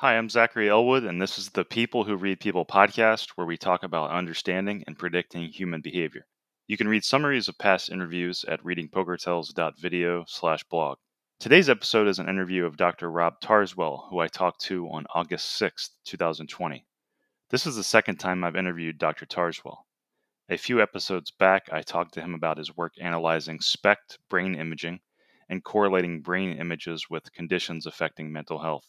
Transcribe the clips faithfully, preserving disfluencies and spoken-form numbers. Hi, I'm Zachary Elwood, and this is the People Who Read People podcast, where we talk about understanding and predicting human behavior. You can read summaries of past interviews at reading poker tells dot video slash blog. Today's episode is an interview of Doctor Rob Tarzwell, who I talked to on August sixth, twenty twenty. This is the second time I've interviewed Doctor Tarzwell. A few episodes back, I talked to him about his work analyzing SPECT brain imaging and correlating brain images with conditions affecting mental health.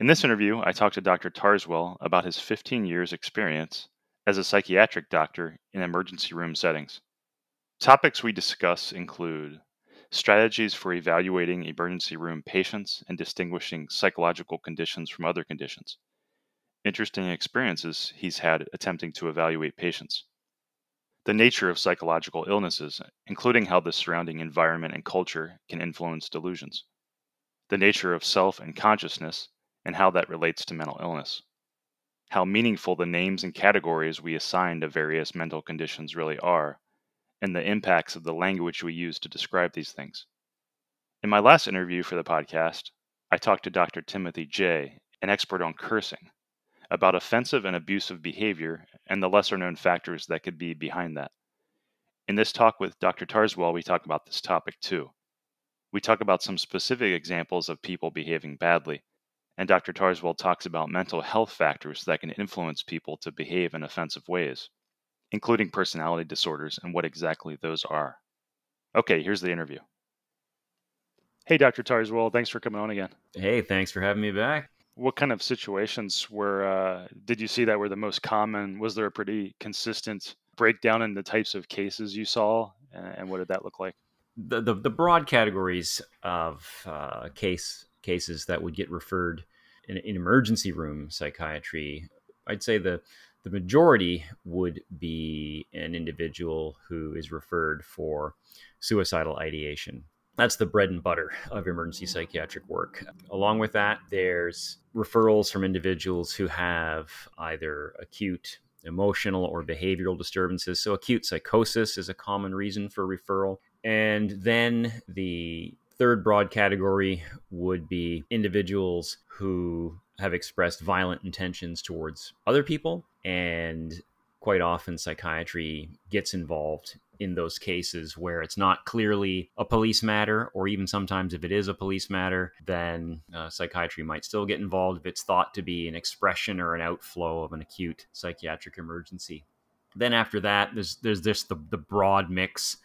In this interview, I talked to Doctor Tarzwell about his fifteen years experience as a psychiatric doctor in emergency room settings. Topics we discuss include strategies for evaluating emergency room patients and distinguishing psychological conditions from other conditions, interesting experiences he's had attempting to evaluate patients, the nature of psychological illnesses, including how the surrounding environment and culture can influence delusions, the nature of self and consciousness, and how that relates to mental illness, how meaningful the names and categories we assign to various mental conditions really are, and the impacts of the language we use to describe these things. In my last interview for the podcast, I talked to Doctor Timothy Jay, an expert on cursing, about offensive and abusive behavior and the lesser-known factors that could be behind that. In this talk with Doctor Tarzwell, we talk about this topic too. We talk about some specific examples of people behaving badly, and Doctor Tarzwell talks about mental health factors that can influence people to behave in offensive ways, including personality disorders and what exactly those are. Okay, here's the interview. Hey, Doctor Tarzwell, thanks for coming on again. Hey, thanks for having me back. What kind of situations were, uh, did you see that were the most common? Was there a pretty consistent breakdown in the types of cases you saw, and what did that look like? The, the, the broad categories of uh, case cases that would get referred in, in emergency room psychiatry, I'd say the the majority would be an individual who is referred for suicidal ideation. That's the bread and butter of emergency psychiatric work. Along with that, there's referrals from individuals who have either acute emotional or behavioral disturbances. So acute psychosis is a common reason for referral. And then the third broad category would be individuals who have expressed violent intentions towards other people. And quite often psychiatry gets involved in those cases where it's not clearly a police matter, or even sometimes if it is a police matter, then uh, psychiatry might still get involved if it's thought to be an expression or an outflow of an acute psychiatric emergency. Then after that, there's there's just the, the broad mix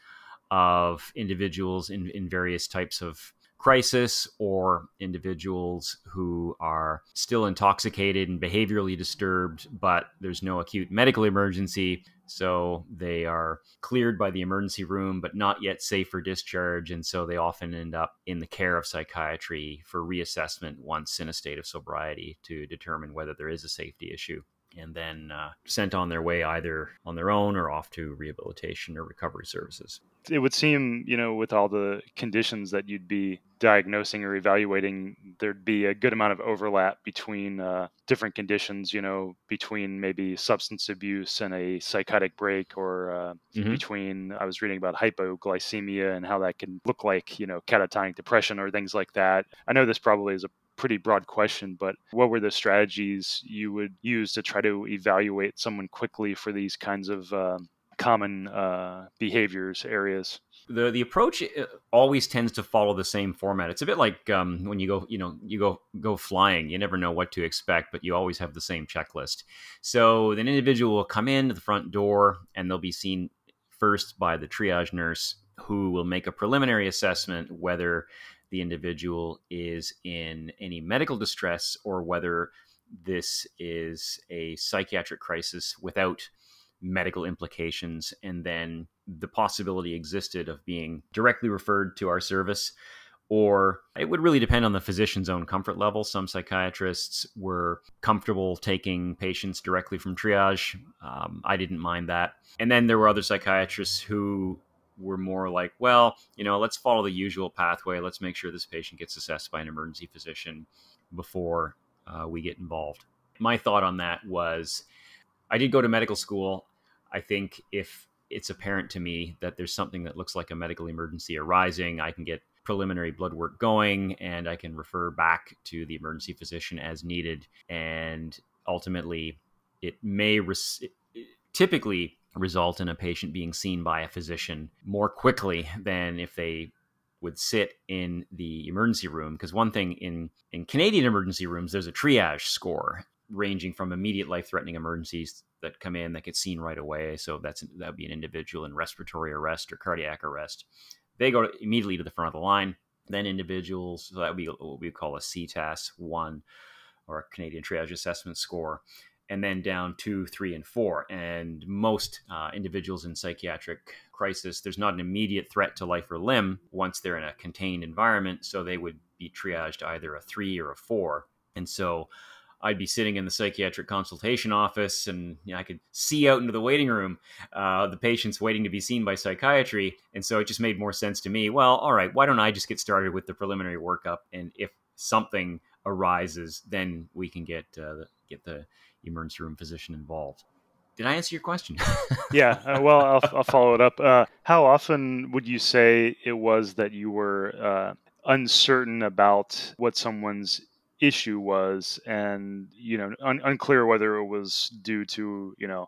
of individuals in, in various types of crisis, or individuals who are still intoxicated and behaviorally disturbed, but there's no acute medical emergency. So they are cleared by the emergency room, but not yet safe for discharge. And so they often end up in the care of psychiatry for reassessment once in a state of sobriety to determine whether there is a safety issue, and then uh, sent on their way either on their own or off to rehabilitation or recovery services. It would seem, you know, with all the conditions that you'd be diagnosing or evaluating, there'd be a good amount of overlap between uh, different conditions, you know, between maybe substance abuse and a psychotic break, or uh, mm-hmm. between, I was reading about hypoglycemia and how that can look like, you know, catatonic depression or things like that. I know this probably is a pretty broad question, but what were the strategies you would use to try to evaluate someone quickly for these kinds of uh, common uh, behaviors areas? The the approach always tends to follow the same format. It's a bit like um, when you go, you know, you go go flying. You never know what to expect, but you always have the same checklist. So an individual will come in to the front door, and they'll be seen first by the triage nurse, who will make a preliminary assessment whether the individual is in any medical distress or whether this is a psychiatric crisis without medical implications. And then the possibility existed of being directly referred to our service, or it would really depend on the physician's own comfort level. Some psychiatrists were comfortable taking patients directly from triage. Um, I didn't mind that. And then there were other psychiatrists who were more like, well, you know, let's follow the usual pathway. Let's make sure this patient gets assessed by an emergency physician before uh, we get involved. My thought on that was, I did go to medical school. I think if it's apparent to me that there's something that looks like a medical emergency arising, I can get preliminary blood work going, and I can refer back to the emergency physician as needed. And ultimately, it may res- typically result in a patient being seen by a physician more quickly than if they would sit in the emergency room. Because one thing in, in Canadian emergency rooms, there's a triage score ranging from immediate life-threatening emergencies that come in that get seen right away. So that's, that would be an individual in respiratory arrest or cardiac arrest. They go to, immediately to the front of the line. Then individuals, so that would be what we call a C T A S one or a Canadian Triage Assessment Score, and then down two, three, and four. And most uh, individuals in psychiatric crisis, there's not an immediate threat to life or limb once they're in a contained environment. So they would be triaged either a three or a four. And so I'd be sitting in the psychiatric consultation office, and you know, I could see out into the waiting room, uh, the patients waiting to be seen by psychiatry. And so it just made more sense to me. Well, all right, why don't I just get started with the preliminary workup? And if something arises, then we can get uh, get the emergency room physician involved. Did I answer your question? yeah. Uh, well, I'll, I'll follow it up. Uh, how often would you say it was that you were uh, uncertain about what someone's issue was, and you know, un- unclear whether it was due to you know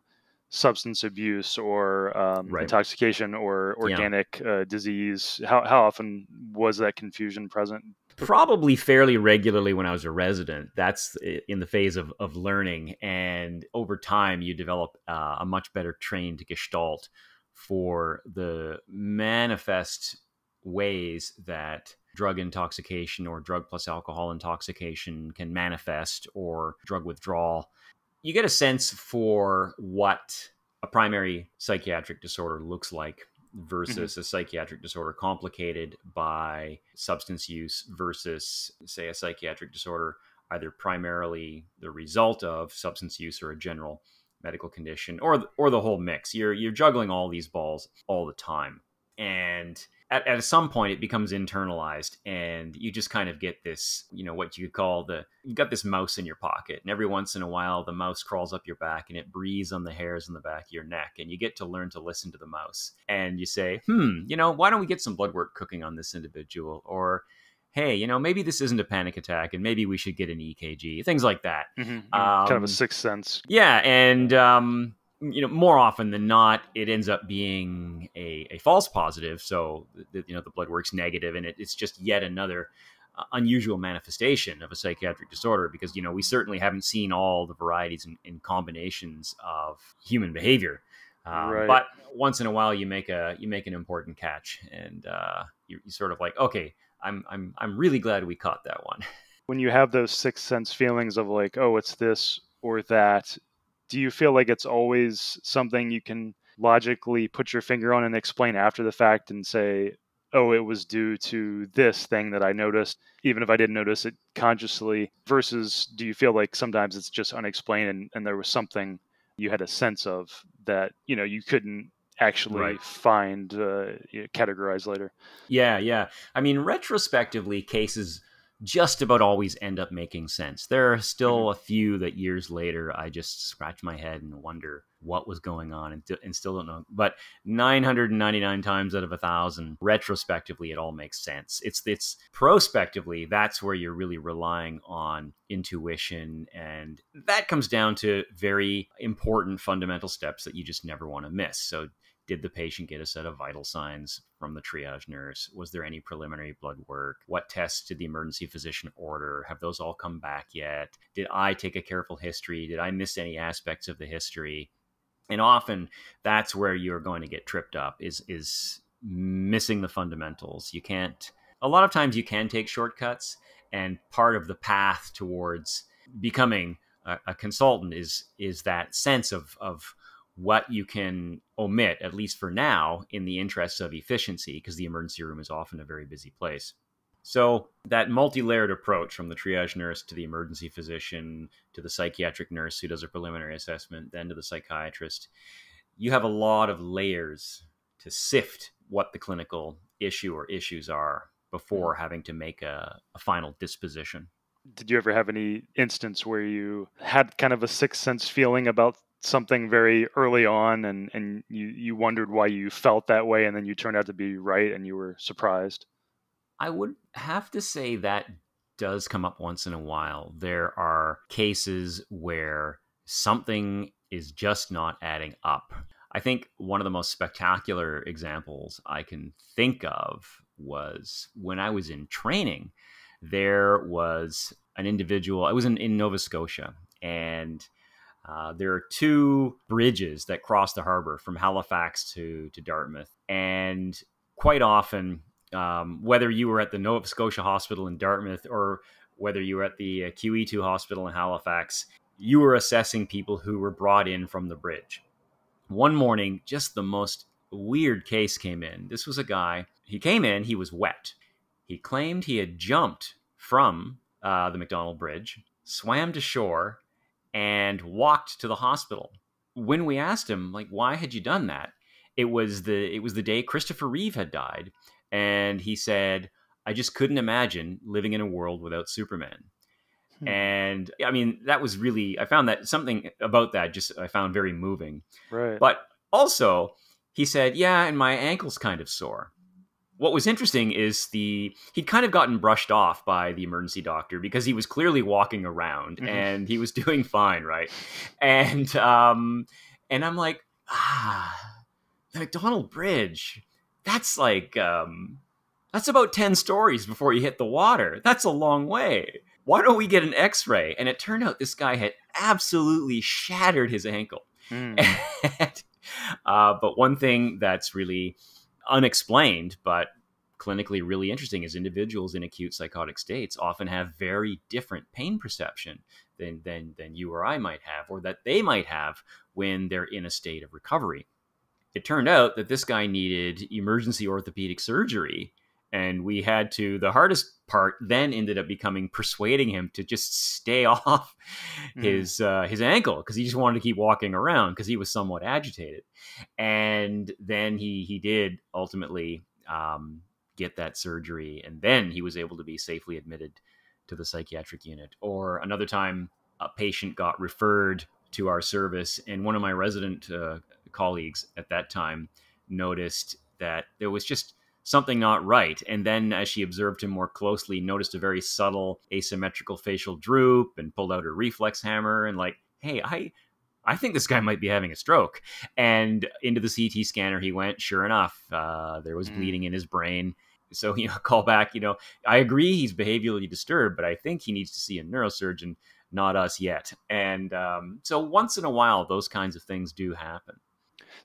substance abuse or um, right. intoxication or organic yeah. uh, disease? How how often was that confusion present? Probably fairly regularly when I was a resident. That's in the phase of of learning, and over time you develop uh, a much better trained gestalt for the manifest ways that drug intoxication or drug plus alcohol intoxication can manifest, or drug withdrawal. You get a sense for what a primary psychiatric disorder looks like versus mm-hmm. a psychiatric disorder complicated by substance use versus, say, a psychiatric disorder either primarily the result of substance use or a general medical condition, or or the whole mix. You're you're juggling all these balls all the time. And At, at some point, it becomes internalized, and you just kind of get this, you know, what you could call the, you've got this mouse in your pocket, and every once in a while, the mouse crawls up your back, and it breathes on the hairs on the back of your neck, and you get to learn to listen to the mouse, and you say, hmm, you know, why don't we get some blood work cooking on this individual, or, hey, you know, maybe this isn't a panic attack, and maybe we should get an E K G, things like that. Mm-hmm. Um, kind of a sixth sense. Yeah, and um you know, more often than not, it ends up being a, a false positive. So, you know, the blood work's negative, and it, it's just yet another uh, unusual manifestation of a psychiatric disorder, because, you know, we certainly haven't seen all the varieties and, and combinations of human behavior. Um, right. But once in a while, you make a you make an important catch, and uh, you're, you're sort of like, okay, I'm I'm I'm really glad we caught that one. When you have those sixth sense feelings of like, oh, it's this or that, do you feel like it's always something you can logically put your finger on and explain after the fact and say, oh, it was due to this thing that I noticed, even if I didn't notice it consciously? Versus do you feel like sometimes it's just unexplained, and, and there was something you had a sense of that, you know, you couldn't actually right. find, uh, you know, categorize later? Yeah, yeah. I mean, retrospectively, cases just about always end up making sense. There are still a few that years later, I just scratch my head and wonder what was going on, and, th- and still don't know. But nine hundred ninety-nine times out of a thousand, retrospectively, it all makes sense. It's, it's prospectively, that's where you're really relying on intuition. And that comes down to very important fundamental steps that you just never want to miss. So did the patient get a set of vital signs from the triage nurse? Was there any preliminary blood work? What tests did the emergency physician order? Have those all come back yet? Did I take a careful history? Did I miss any aspects of the history? And often that's where you're going to get tripped up, is, is missing the fundamentals. You can't, a lot of times you can take shortcuts, and part of the path towards becoming a, a consultant is, is that sense of, of, what you can omit, at least for now, in the interests of efficiency, because the emergency room is often a very busy place. So that multi-layered approach, from the triage nurse to the emergency physician to the psychiatric nurse who does a preliminary assessment, then to the psychiatrist, you have a lot of layers to sift what the clinical issue or issues are before having to make a, a final disposition. Did you ever have any instance where you had kind of a sixth sense feeling about something very early on, and, and you, you wondered why you felt that way, and then you turned out to be right and you were surprised? I would have to say that does come up once in a while. There are cases where something is just not adding up. I think one of the most spectacular examples I can think of was when I was in training. There was an individual, I was in, in Nova Scotia, and uh, there are two bridges that cross the harbor from Halifax to, to Dartmouth. And quite often, um, whether you were at the Nova Scotia Hospital in Dartmouth or whether you were at the uh, Q E two Hospital in Halifax, you were assessing people who were brought in from the bridge. One morning, just the most weird case came in. This was a guy, he came in, he was wet. He claimed he had jumped from uh, the Macdonald Bridge, swam to shore, and walked to the hospital. When we asked him, like, why had you done that? It was the it was the day Christopher Reeve had died, and he said, "I just couldn't imagine living in a world without Superman." Hmm. And I mean, that was really I found that something about that just I found very moving. Right. But also, he said, "Yeah, and my ankle's kind of sore." What was interesting is the he'd kind of gotten brushed off by the emergency doctor because he was clearly walking around mm-hmm. and he was doing fine, right? And um, and I'm like, ah, the Macdonald Bridge, that's like um, that's about ten stories before you hit the water. That's a long way. Why don't we get an X-ray? And it turned out this guy had absolutely shattered his ankle. Mm. And, uh, but one thing that's really unexplained, but clinically really interesting, is individuals in acute psychotic states often have very different pain perception than, than, than you or I might have, or that they might have when they're in a state of recovery. It turned out that this guy needed emergency orthopedic surgery, and we had to, the hardest part then ended up becoming persuading him to just stay off mm. his uh, his ankle, because he just wanted to keep walking around because he was somewhat agitated. And then he he did ultimately um, get that surgery, and then he was able to be safely admitted to the psychiatric unit. Or another time, a patient got referred to our service, and one of my resident uh, colleagues at that time noticed that there was just something not right. And then as she observed him more closely, noticed a very subtle asymmetrical facial droop and pulled out her reflex hammer and like, hey, I, I think this guy might be having a stroke. And into the C T scanner he went. Sure enough, uh, there was mm. bleeding in his brain. So, you know, call back, you know, I agree he's behaviorally disturbed, but I think he needs to see a neurosurgeon, not us yet. And um, so once in a while, those kinds of things do happen.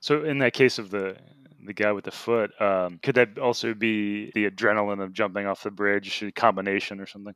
So in that case of the the guy with the foot, um, could that also be the adrenaline of jumping off the bridge, a combination or something?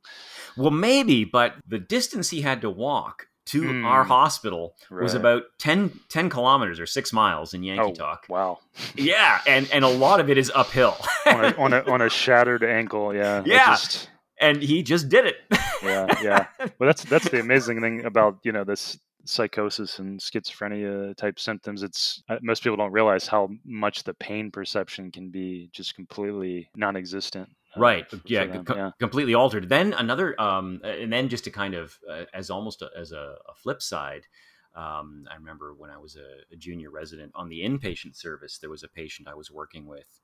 Well, maybe, but the distance he had to walk to mm. our hospital right. was about ten, ten kilometers or six miles in Yankee oh, talk. Wow. Yeah. And, and a lot of it is uphill. on, a, on, a, on a shattered ankle. Yeah. Yeah. Just... And he just did it. yeah. Yeah. Well, that's, that's the amazing thing about, you know, this psychosis and schizophrenia type symptoms. It's most people don't realize how much the pain perception can be just completely non-existent. Uh, right. Yeah, com yeah. Completely altered. Then another, um, and then just to kind of, uh, as almost a, as a, a flip side, um, I remember when I was a, a junior resident on the inpatient service, there was a patient I was working with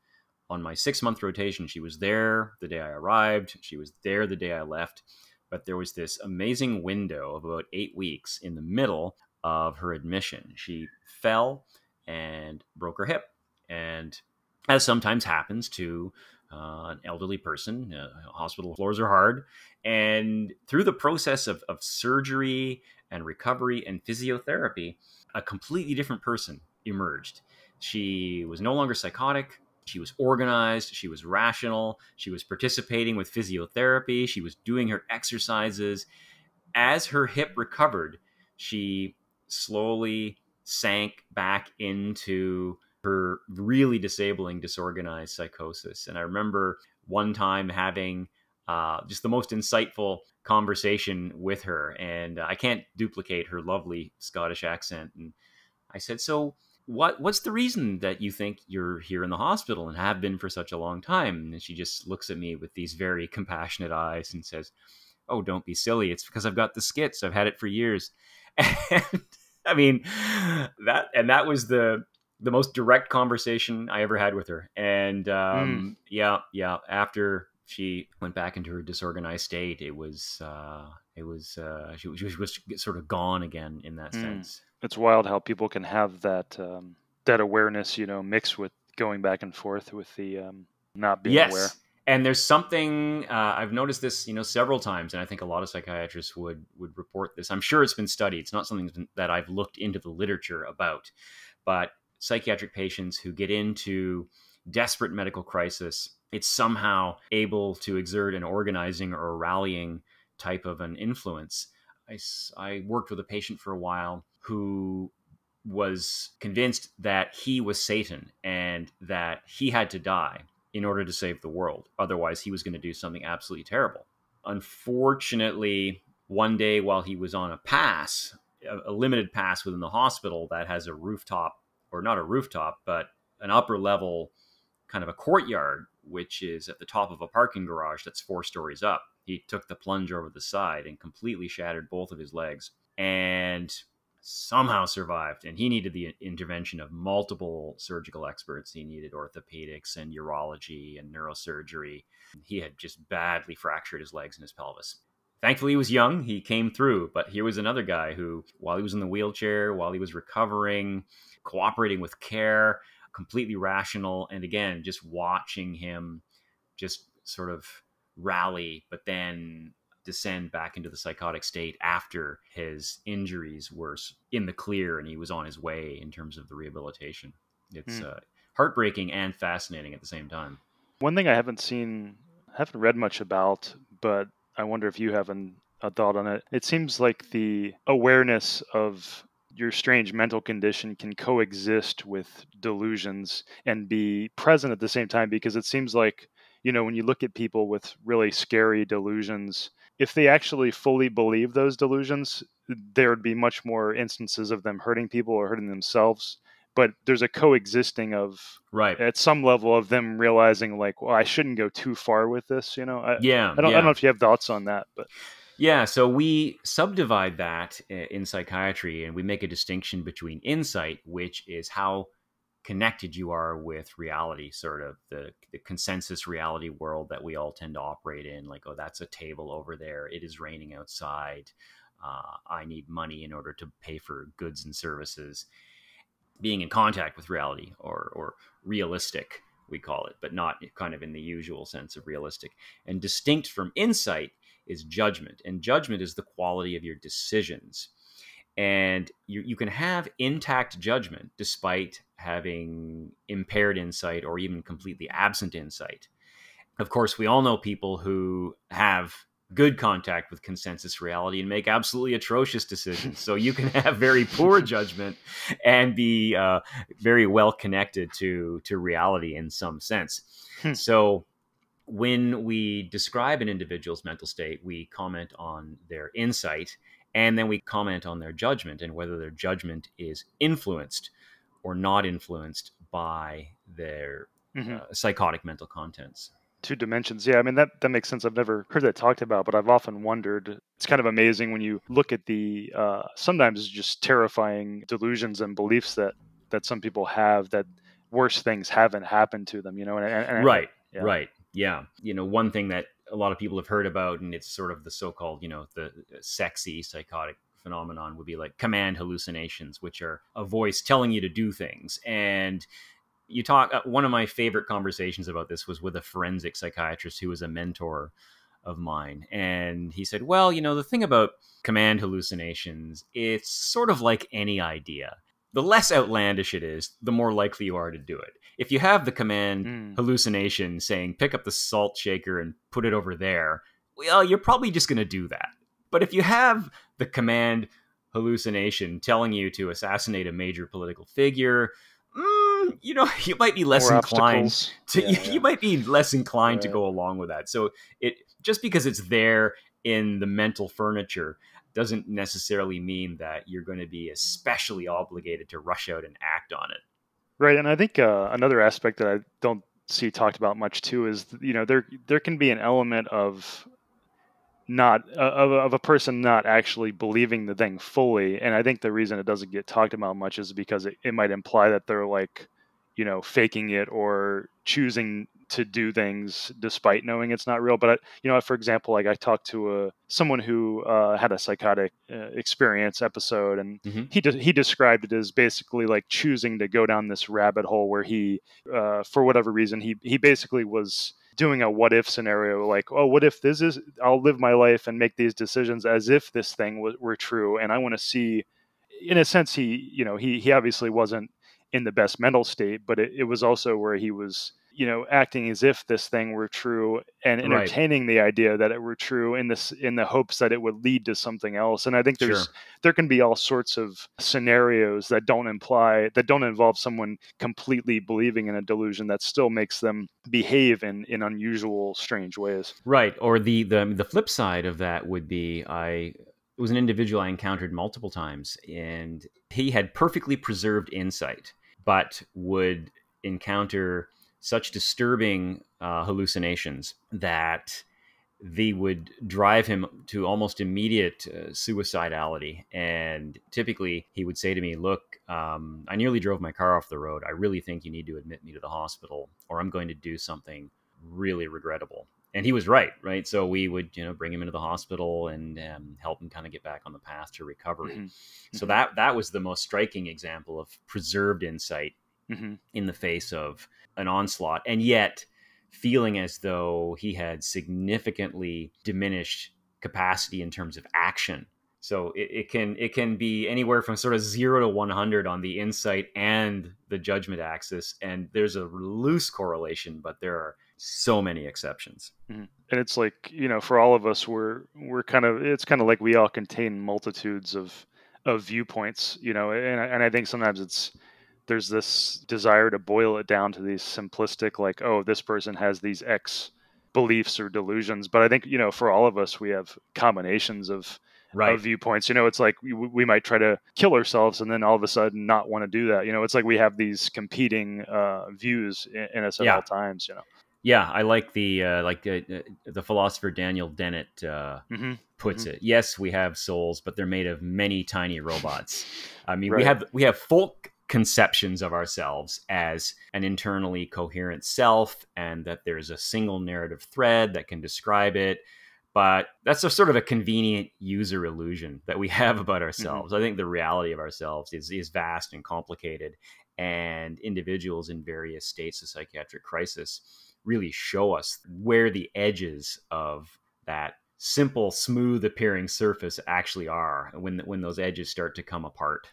on my six month rotation. She was there the day I arrived. She was there the day I left. But there was this amazing window of about eight weeks in the middle of her admission. She fell and broke her hip. And as sometimes happens to uh, an elderly person, uh, hospital floors are hard. And through the process of, of surgery and recovery and physiotherapy, a completely different person emerged. She was no longer psychotic. She was organized, she was rational, she was participating with physiotherapy, she was doing her exercises. As her hip recovered, she slowly sank back into her really disabling, disorganized psychosis. And I remember one time having uh, just the most insightful conversation with her, and I can't duplicate her lovely Scottish accent. And I said, so... What what's the reason that you think you're here in the hospital and have been for such a long time? And she just looks at me with these very compassionate eyes and says, oh, don't be silly. It's because I've got the skits. I've had it for years. And I mean, that and that was the the most direct conversation I ever had with her. And um, mm. yeah, yeah. After she went back into her disorganized state. It was, uh, it was, uh, she, she was sort of gone again in that mm. sense. It's wild how people can have that, um, that awareness, you know, mixed with going back and forth with the, um, not being yes. aware. And there's something, uh, I've noticed this, you know, several times, and I think a lot of psychiatrists would, would report this. I'm sure it's been studied. It's not something that's been, that I've looked into the literature about, but psychiatric patients who get into desperate medical crisis, it's somehow able to exert an organizing or rallying type of an influence. I, I worked with a patient for a while who was convinced that he was Satan and that he had to die in order to save the world. Otherwise, he was going to do something absolutely terrible. Unfortunately, one day while he was on a pass, a, a limited pass within the hospital that has a rooftop, or not a rooftop, but an upper level kind of a courtyard, which is at the top of a parking garage that's four stories up. He took the plunge over the side and completely shattered both of his legs and somehow survived. And he needed the intervention of multiple surgical experts. He needed orthopedics and urology and neurosurgery. He had just badly fractured his legs and his pelvis. Thankfully, he was young. He came through. But here was another guy who, while he was in the wheelchair, while he was recovering, cooperating with care, completely rational, and again, just watching him just sort of rally, but then descend back into the psychotic state after his injuries were in the clear and he was on his way in terms of the rehabilitation. It's mm. uh, heartbreaking and fascinating at the same time. One thing I haven't seen, haven't read much about, but I wonder if you have an, a thought on it. It seems like the awareness of your strange mental condition can coexist with delusions and be present at the same time, because it seems like, you know, when you look at people with really scary delusions, if they actually fully believe those delusions, there would be much more instances of them hurting people or hurting themselves. But there's a coexisting of, right, at some level of them realizing like, well, I shouldn't go too far with this, you know? I, yeah, I don't, yeah. I don't know if you have thoughts on that, but... Yeah, so we subdivide that in psychiatry and we make a distinction between insight, which is how connected you are with reality, sort of the, the consensus reality world that we all tend to operate in, like, oh, that's a table over there, it is raining outside, uh, I need money in order to pay for goods and services. Being in contact with reality, or, or realistic, we call it, but not kind of in the usual sense of realistic. And distinct from insight is judgment. And judgment is the quality of your decisions. And you, you can have intact judgment despite having impaired insight or even completely absent insight. Of course, we all know people who have good contact with consensus reality and make absolutely atrocious decisions. So you can have very poor judgment and be uh, very well connected to, to reality in some sense. Hmm. So when we describe an individual's mental state, we comment on their insight, and then we comment on their judgment and whether their judgment is influenced or not influenced by their mm-hmm. uh, psychotic mental contents. Two dimensions. Yeah, I mean, that, that makes sense. I've never heard that talked about, but I've often wondered. It's kind of amazing when you look at the uh, sometimes just terrifying delusions and beliefs that, that some people have, that worse things haven't happened to them, you know? And, and, and right, yeah. right. Yeah. You know, one thing that a lot of people have heard about, and it's sort of the so-called, you know, the sexy psychotic phenomenon, would be like command hallucinations, which are a voice telling you to do things. And you talk, uh, one of my favorite conversations about this was with a forensic psychiatrist who was a mentor of mine. And he said, well, you know, the thing about command hallucinations, it's sort of like any idea. The less outlandish it is, the more likely you are to do it. If you have the command mm. hallucination saying, pick up the salt shaker and put it over there, well, you're probably just going to do that. But if you have the command hallucination telling you to assassinate a major political figure, mm, you know, you might be less more inclined to, yeah, you, yeah. you might be less inclined right. to go along with that. So it just because it's there in the mental furniture doesn't necessarily mean that you're going to be especially obligated to rush out and act on it. Right. And I think uh, another aspect that I don't see talked about much too is, you know, there there can be an element of not uh, of, of a person not actually believing the thing fully. And I think the reason it doesn't get talked about much is because it, it might imply that they're like, you know, faking it or choosing to do things despite knowing it's not real. But, I, you know, for example, like I talked to a, someone who uh, had a psychotic uh, experience episode, and mm-hmm. he de- he described it as basically like choosing to go down this rabbit hole where he, uh, for whatever reason, he he basically was doing a what if scenario, like, oh, what if this is, I'll live my life and make these decisions as if this thing w- were true. And I want to see, in a sense, he, you know, he, he obviously wasn't in the best mental state, but it, it was also where he was, you know, acting as if this thing were true and entertaining right. the idea that it were true in this, in the hopes that it would lead to something else. And I think there's, sure. there can be all sorts of scenarios that don't imply, that don't involve someone completely believing in a delusion that still makes them behave in, in unusual, strange ways. Right. Or the, the, the flip side of that would be, I, it was an individual I encountered multiple times, and he had perfectly preserved insight, but would encounter such disturbing uh, hallucinations that they would drive him to almost immediate uh, suicidality. And typically he would say to me, look, um, I nearly drove my car off the road. I really think you need to admit me to the hospital, or I'm going to do something really regrettable. And he was right, right? So we would, you know, bring him into the hospital and um, help him kind of get back on the path to recovery. Mm-hmm. So that that was the most striking example of preserved insight mm-hmm. in the face of an onslaught, and yet feeling as though he had significantly diminished capacity in terms of action. So it, it can it can be anywhere from sort of zero to one hundred on the insight and the judgment axis. And there's a loose correlation, but there are so many exceptions. Mm-hmm. And it's like, you know, for all of us, we're we're kind of, it's kind of like we all contain multitudes of of viewpoints, you know, and, and I think sometimes it's, there's this desire to boil it down to these simplistic, like, oh, this person has these X beliefs or delusions. But I think, you know, for all of us, we have combinations of Right. of viewpoints. You know, it's like we, we might try to kill ourselves and then all of a sudden not want to do that. You know, it's like we have these competing uh, views in, in us at yeah. all times, you know. Yeah, I like the uh, like uh, the philosopher Daniel Dennett uh, mm-hmm. puts mm-hmm. it. Yes, we have souls, but they're made of many tiny robots. I mean, right. we have we have folk conceptions of ourselves as an internally coherent self, and that there's a single narrative thread that can describe it. But that's a sort of a convenient user illusion that we have about ourselves. Mm-hmm. I think the reality of ourselves is, is vast and complicated, and individuals in various states of psychiatric crisis really show us where the edges of that simple, smooth appearing surface actually are, and when, when those edges start to come apart.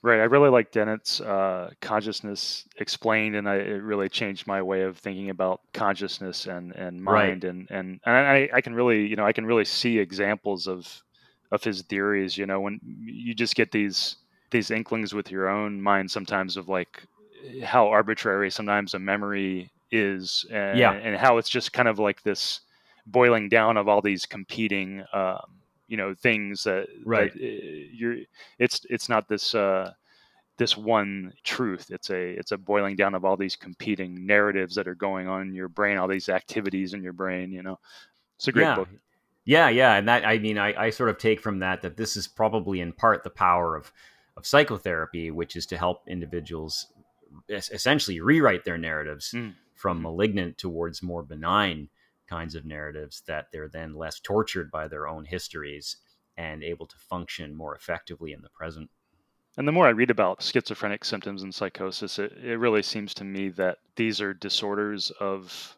Right. I really like Dennett's uh, Consciousness Explained, and I, it really changed my way of thinking about consciousness and, and mind. Right. And, and, and I, I can really, you know, I can really see examples of of his theories, you know, when you just get these these inklings with your own mind sometimes of like how arbitrary sometimes a memory is and, yeah. and how it's just kind of like this boiling down of all these competing um you know, things that, right. that you're, it's, it's not this, uh, this one truth. It's a, it's a boiling down of all these competing narratives that are going on in your brain, all these activities in your brain, you know, it's a great yeah. book. Yeah. Yeah. And that, I mean, I, I sort of take from that, that this is probably in part the power of, of psychotherapy, which is to help individuals essentially rewrite their narratives mm. from malignant towards more benign kinds of narratives, that they're then less tortured by their own histories and able to function more effectively in the present. And the more I read about schizophrenic symptoms and psychosis, it, it really seems to me that these are disorders of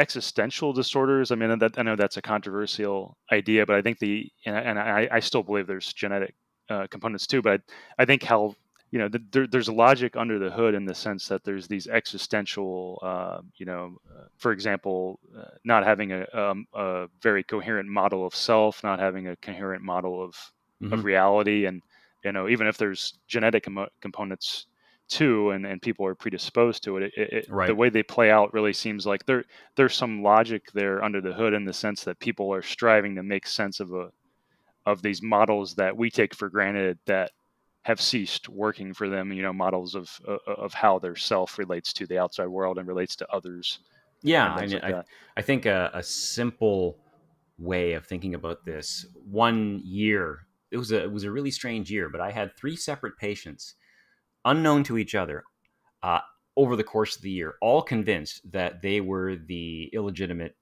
existential disorders. I mean, that, I know that's a controversial idea, but I think the, and I, and I, I still believe there's genetic uh, components too, but I, I think how, you know, the, there, there's logic under the hood in the sense that there's these existential, uh, you know, uh, for example, uh, not having a, um, a very coherent model of self, not having a coherent model of, mm-hmm. of reality. And, you know, even if there's genetic com- components too, and, and people are predisposed to it, it, it right. the way they play out really seems like there there's some logic there under the hood in the sense that people are striving to make sense of a of these models that we take for granted that have ceased working for them, you know, models of, uh, of how their self relates to the outside world and relates to others. Yeah. And like I, that. I think a, a simple way of thinking about this one year, it was a, it was a really strange year, but I had three separate patients unknown to each other, uh, over the course of the year, all convinced that they were the illegitimate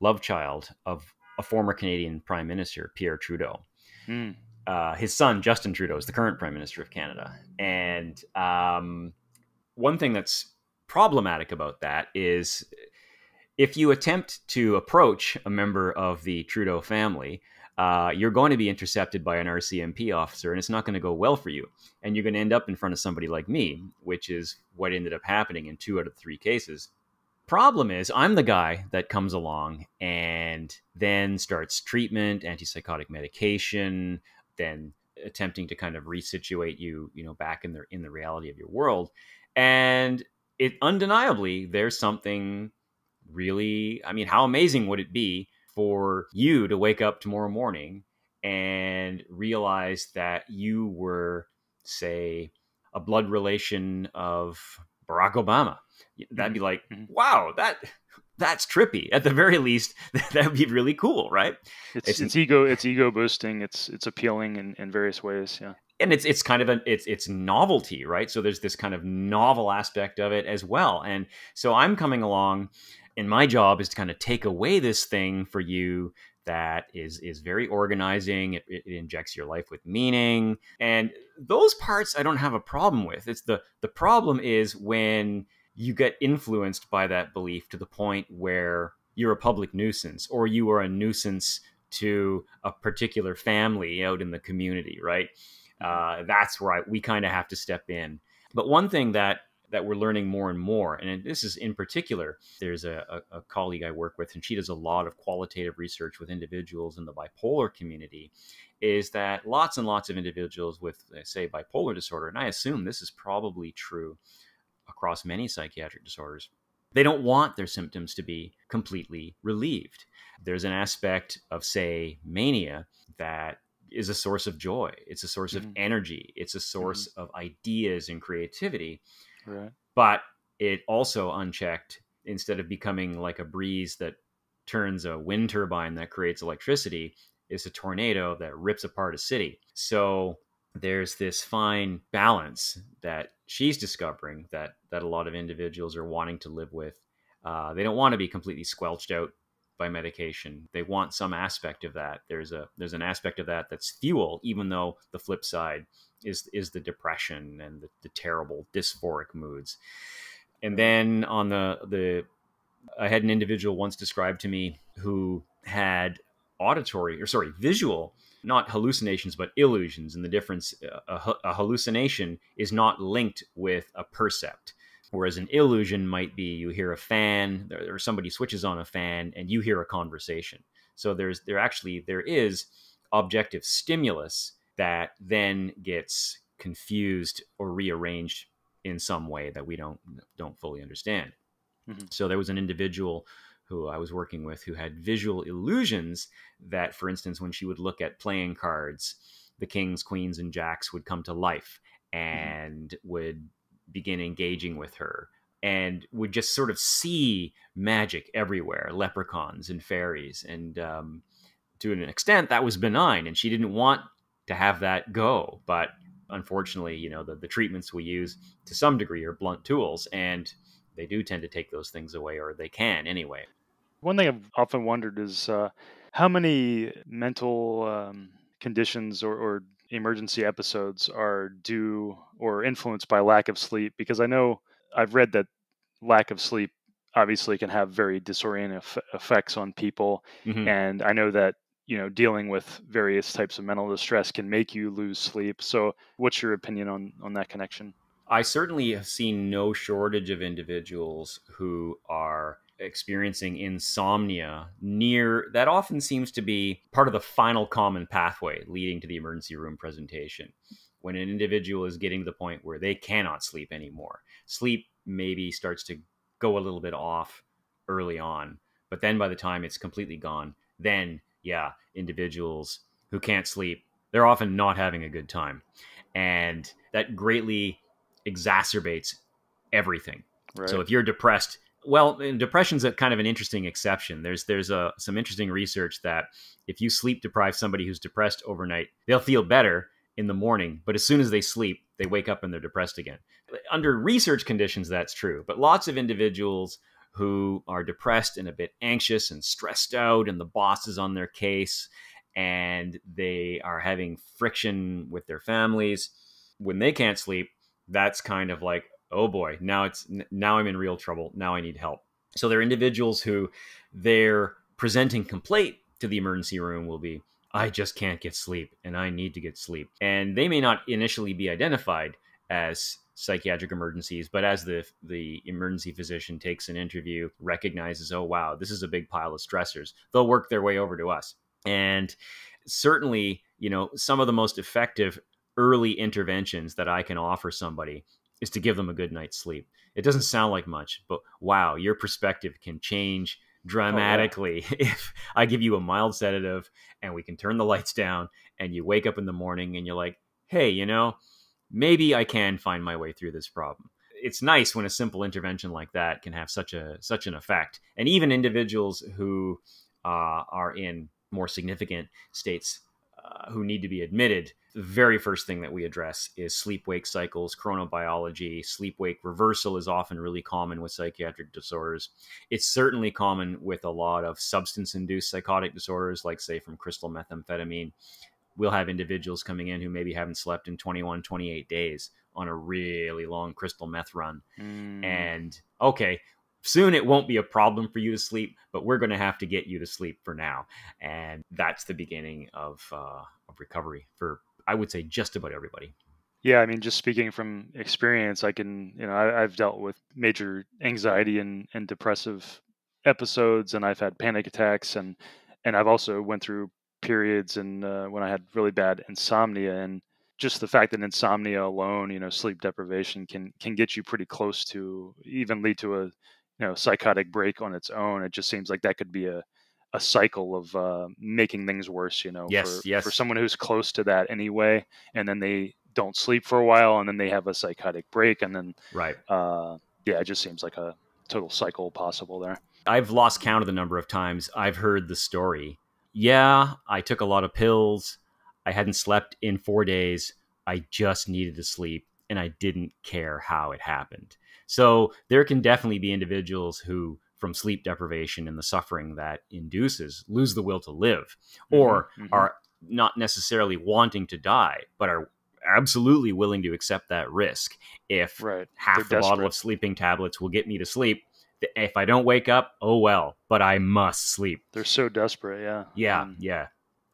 love child of a former Canadian Prime Minister, Pierre Trudeau. Mm. Uh, his son, Justin Trudeau, is the current Prime Minister of Canada. And um, one thing that's problematic about that is if you attempt to approach a member of the Trudeau family, uh, you're going to be intercepted by an R C M P officer, and it's not going to go well for you. And you're going to end up in front of somebody like me, which is what ended up happening in two out of three cases. Problem is, I'm the guy that comes along and then starts treatment, antipsychotic medication, then attempting to kind of resituate you, you know, back in the in the reality of your world. And it undeniably, there's something really, I mean, how amazing would it be for you to wake up tomorrow morning and realize that you were, say, a blood relation of Barack Obama? That'd be like, wow, that that's trippy. At the very least, that would be really cool, right? It's, it's, it's ego, it's ego boosting. It's it's appealing in, in various ways, yeah. And it's it's kind of an it's it's novelty, right? So there's this kind of novel aspect of it as well. And so I'm coming along, and my job is to kind of take away this thing for you that is is very organizing. It, it injects your life with meaning, and those parts I don't have a problem with. It's the the problem is when you get influenced by that belief to the point where you're a public nuisance, or you are a nuisance to a particular family out in the community, right? Uh, that's where I, we kind of have to step in. But one thing that that we're learning more and more, and this is in particular, there's a, a, a colleague I work with, and she does a lot of qualitative research with individuals in the bipolar community, is that lots and lots of individuals with, say, bipolar disorder, and I assume this is probably true across many psychiatric disorders, they don't want their symptoms to be completely relieved. There's an aspect of, say, mania that is a source of joy. It's a source mm-hmm. of energy. It's a source mm-hmm. of ideas and creativity. Right. But it also, unchecked, instead of becoming like a breeze that turns a wind turbine that creates electricity, is a tornado that rips apart a city. So there's this fine balance that she's discovering that that a lot of individuals are wanting to live with. Uh, they don't want to be completely squelched out by medication. They want some aspect of that. There's a there's an aspect of that that's fuel, even though the flip side is is the depression and the, the terrible dysphoric moods. And then on the the I had an individual once described to me who had auditory or sorry visual. Not hallucinations, but illusions. And the difference, a, a hallucination is not linked with a percept, whereas an illusion might be you hear a fan or somebody switches on a fan and you hear a conversation. So there's there actually there is objective stimulus that then gets confused or rearranged in some way that we don't don't fully understand. Mm-hmm. So there was an individual who I was working with, who had visual illusions that, for instance, when she would look at playing cards, the kings, queens, and jacks would come to life and mm-hmm. would begin engaging with her, and would just sort of see magic everywhere, leprechauns and fairies. And um, to an extent, that was benign, and she didn't want to have that go. But unfortunately, you know, the, the treatments we use to some degree are blunt tools, and they do tend to take those things away, or they can anyway. One thing I've often wondered is uh, how many mental um, conditions or, or emergency episodes are due or influenced by lack of sleep? Because I know I've read that lack of sleep obviously can have very disorienting eff- effects on people. Mm-hmm. And I know that, you know, dealing with various types of mental distress can make you lose sleep. So what's your opinion on, on that connection? I certainly have seen no shortage of individuals who are experiencing insomnia near that often seems to be part of the final common pathway leading to the emergency room presentation. When an individual is getting to the point where they cannot sleep anymore, sleep maybe starts to go a little bit off early on, but then by the time it's completely gone, then yeah, individuals who can't sleep, they're often not having a good time. And that greatly exacerbates everything. Right. So if you're depressed, well, depression's a kind of an interesting exception. There's there's a, some interesting research that if you sleep deprive somebody who's depressed overnight, they'll feel better in the morning. But as soon as they sleep, they wake up and they're depressed again. Under research conditions, that's true. But lots of individuals who are depressed and a bit anxious and stressed out, and the boss is on their case, and they are having friction with their families, when they can't sleep, that's kind of like, oh boy, now it's now I'm in real trouble. Now I need help. So there are individuals who their presenting complaint to the emergency room will be, I just can't get sleep and I need to get sleep. And they may not initially be identified as psychiatric emergencies, but as the the emergency physician takes an interview, recognizes, oh, wow, this is a big pile of stressors, they'll work their way over to us. And certainly, you know, some of the most effective early interventions that I can offer somebody is to give them a good night's sleep. It doesn't sound like much, but wow, your perspective can change dramatically. Oh, yeah. If I give you a mild sedative and we can turn the lights down and you wake up in the morning and you're like, hey, you know, maybe I can find my way through this problem. It's nice when a simple intervention like that can have such a such an effect. And even individuals who uh, are in more significant states uh, who need to be admitted, the very first thing that we address is sleep-wake cycles, chronobiology. Sleep-wake reversal is often really common with psychiatric disorders. It's certainly common with a lot of substance-induced psychotic disorders, like, say, from crystal methamphetamine. We'll have individuals coming in who maybe haven't slept in twenty-one, twenty-eight days on a really long crystal meth run. Mm. And, okay, soon it won't be a problem for you to sleep, but we're going to have to get you to sleep for now. And that's the beginning of, uh, of recovery for, I would say, just about everybody. Yeah. I mean, just speaking from experience, I can, you know, I, I've dealt with major anxiety and, and depressive episodes, and I've had panic attacks, and, and I've also went through periods and uh, when I had really bad insomnia. And just the fact that insomnia alone, you know, sleep deprivation can, can get you pretty close to, even lead to a, you know, psychotic break on its own. It just seems like that could be a, a cycle of uh, making things worse, you know, yes, for, yes. for someone who's close to that anyway. And then they don't sleep for a while, and then they have a psychotic break. And then, right. Uh, yeah, it just seems like a total cycle possible there. I've lost count of the number of times I've heard the story. Yeah, I took a lot of pills. I hadn't slept in four days. I just needed to sleep, and I didn't care how it happened. So there can definitely be individuals who, from sleep deprivation and the suffering that induces, lose the will to live, or mm-hmm, mm-hmm. are not necessarily wanting to die, but are absolutely willing to accept that risk. If right. half They're the desperate. Bottle of sleeping tablets will get me to sleep, if I don't wake up, oh well, but I must sleep. They're so desperate. Yeah. Yeah. Um, yeah.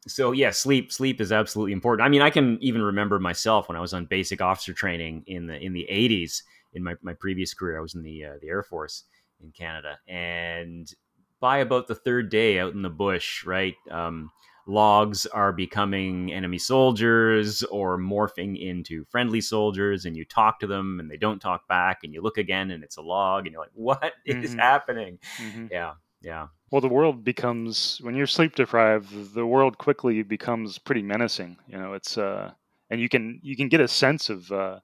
So yeah, sleep, sleep is absolutely important. I mean, I can even remember myself when I was on basic officer training in the, in the eighties, in my, my previous career, I was in the, uh, the Air Force in Canada. And by about the third day out in the bush, right, um, logs are becoming enemy soldiers or morphing into friendly soldiers, and you talk to them and they don't talk back, and you look again and it's a log, and you're like, what mm-hmm. is happening? Mm-hmm. Yeah. Yeah. Well, the world becomes, when you're sleep deprived, the world quickly becomes pretty menacing. You know, it's, uh, and you can, you can get a sense of, uh,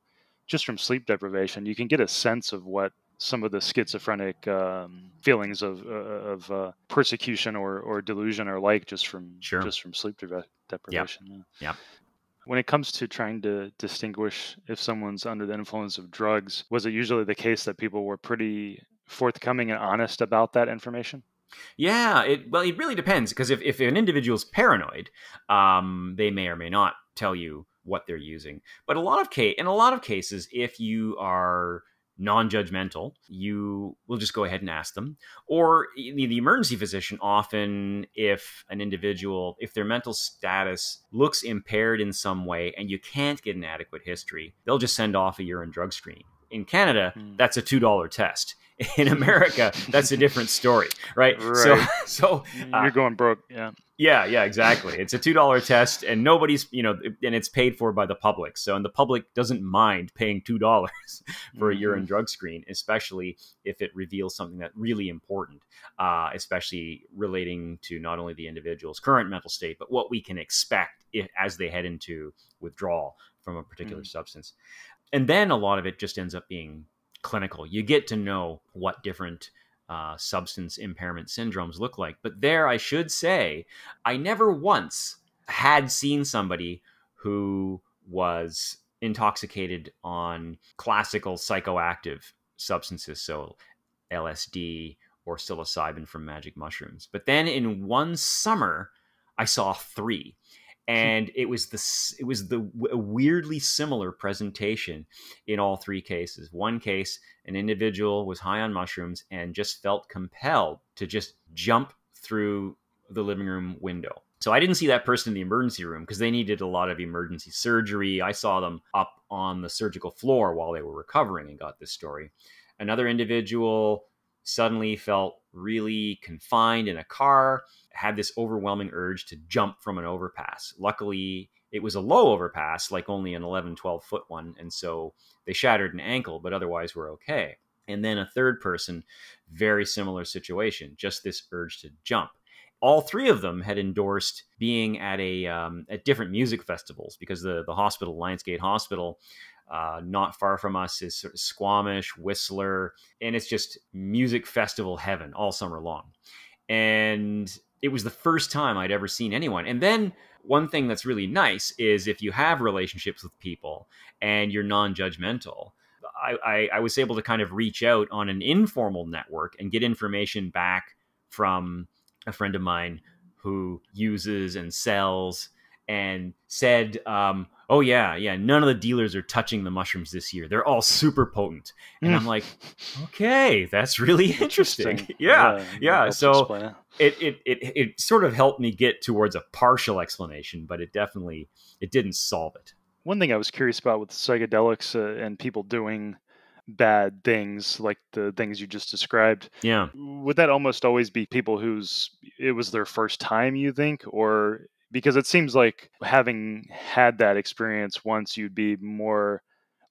just from sleep deprivation, you can get a sense of what some of the schizophrenic um, feelings of, uh, of uh, persecution or, or delusion are like, just from sure. just from sleep de deprivation. Yeah. Yeah. When it comes to trying to distinguish if someone's under the influence of drugs, was it usually the case that people were pretty forthcoming and honest about that information? Yeah. It, well, it really depends, because if, if an individual's paranoid, um, they may or may not tell you what they're using. But a lot of case, in a lot of cases, if you are non-judgmental, you will just go ahead and ask them. Or the emergency physician, often if an individual, if their mental status looks impaired in some way and you can't get an adequate history, they'll just send off a urine drug screen. In Canada, mm. that's a two dollar test. In America, that's a different story, right? Right. So, so uh, you're going broke. Yeah. Yeah. Yeah, exactly. It's a two dollar test, and nobody's, you know, and it's paid for by the public. So, and the public doesn't mind paying two dollars for mm-hmm. a urine drug screen, especially if it reveals something that's really important, uh, especially relating to not only the individual's current mental state, but what we can expect if, as they head into withdrawal from a particular mm-hmm. substance. And then a lot of it just ends up being clinical. You get to know what different uh, substance impairment syndromes look like. But there, I should say, I never once had seen somebody who was intoxicated on classical psychoactive substances, so L S D or psilocybin from magic mushrooms. But then in one summer, I saw three. And it was the it was the weirdly similar presentation in all three cases. One case, an individual was high on mushrooms and just felt compelled to just jump through the living room window. So I didn't see that person in the emergency room because they needed a lot of emergency surgery. I saw them up on the surgical floor while they were recovering and got this story. Another individual suddenly felt really confined in a car, had this overwhelming urge to jump from an overpass. Luckily, it was a low overpass, like only an eleven, twelve foot one. And so they shattered an ankle, but otherwise were okay. And then a third person, very similar situation, just this urge to jump. All three of them had endorsed being at a um, at different music festivals because the, the hospital, Lionsgate Hospital, Uh, not far from us is sort of Squamish, Whistler, and it's just music festival heaven all summer long. And it was the first time I'd ever seen anyone. And then one thing that's really nice is if you have relationships with people and you're non-judgmental, I, I, I was able to kind of reach out on an informal network and get information back from a friend of mine who uses and sells and said, um, oh, yeah, yeah, none of the dealers are touching the mushrooms this year. They're all super potent. And mm. I'm like, okay, that's really interesting. interesting. Yeah, yeah. yeah. So it. It, it, it it sort of helped me get towards a partial explanation, but it definitely, it didn't solve it. One thing I was curious about with psychedelics uh, and people doing bad things like the things you just described. Yeah. Would that almost always be people whose, it was their first time, you think, or... Because it seems like having had that experience once, you'd be more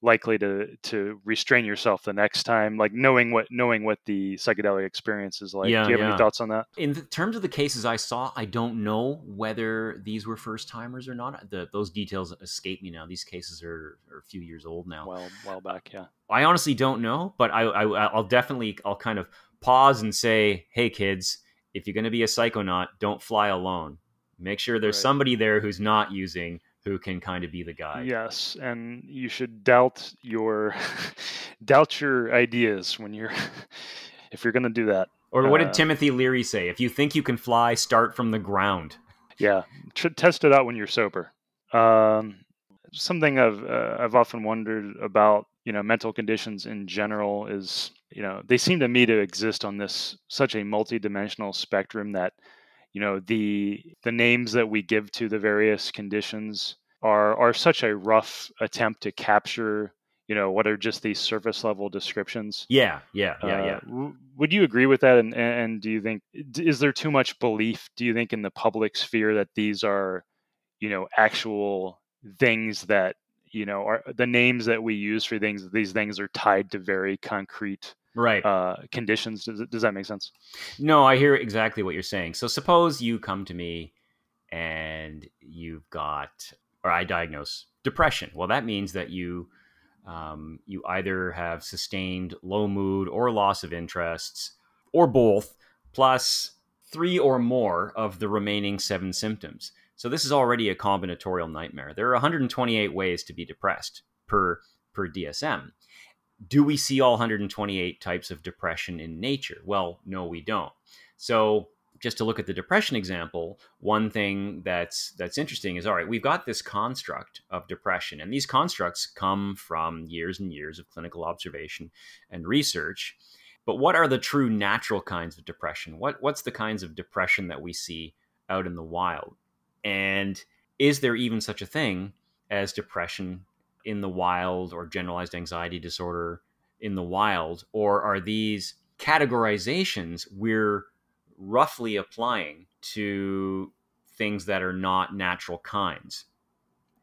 likely to to restrain yourself the next time, like knowing what knowing what the psychedelic experience is like. Yeah, Do you have yeah. any thoughts on that? In terms of the cases I saw, I don't know whether these were first timers or not. The, those details escape me now. These cases are, are a few years old now. Well, well back, yeah. I honestly don't know, but I, I I'll definitely I'll kind of pause and say, hey kids, if you're going to be a psychonaut, don't fly alone. Make sure there's right. somebody there who's not using, who can kind of be the guide. Yes, and you should doubt your doubt your ideas when you're if you're going to do that. Or what uh, did Timothy Leary say? If you think you can fly, start from the ground. Yeah, T test it out when you're sober. Um, something I've uh, I've often wondered about, you know, mental conditions in general is, you know, they seem to me to exist on this such a multidimensional spectrum that, you know, the the names that we give to the various conditions are are such a rough attempt to capture, you know, what are just these surface level descriptions. Yeah, yeah, yeah, uh, yeah. W would you agree with that? And and do you think, is there too much belief, do you think, in the public sphere that these are, you know, actual things that, you know, are the names that we use for things? These things are tied to very concrete Right. Uh, conditions. Does, does that make sense? No, I hear exactly what you're saying. So suppose you come to me and you've got, or I diagnose depression. Well, that means that you, um, you either have sustained low mood or loss of interests or both, plus three or more of the remaining seven symptoms. So this is already a combinatorial nightmare. There are one hundred twenty-eight ways to be depressed per, per D S M. Do we see all one hundred twenty-eight types of depression in nature? Well, no, we don't. So just to look at the depression example, one thing that's that's interesting is, all right, we've got this construct of depression, and these constructs come from years and years of clinical observation and research. But what are the true natural kinds of depression? What, what's the kinds of depression that we see out in the wild? And is there even such a thing as depression in the wild, or generalized anxiety disorder in the wild? Or are these categorizations we're roughly applying to things that are not natural kinds?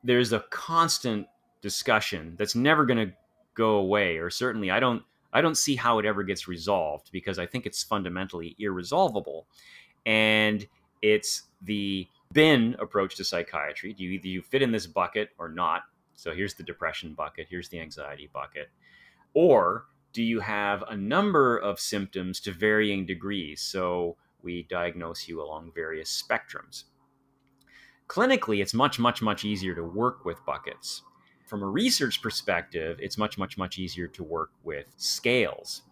There's a constant discussion that's never going to go away, or certainly I don't, I don't see how it ever gets resolved, because I think it's fundamentally irresolvable. And it's the bin approach to psychiatry. Do you, either you fit in this bucket or not? So here's the depression bucket, here's the anxiety bucket. Or do you have a number of symptoms to varying degrees? So we diagnose you along various spectrums. Clinically, it's much, much, much easier to work with buckets. from a research perspective, it's much, much, much easier to work with scales.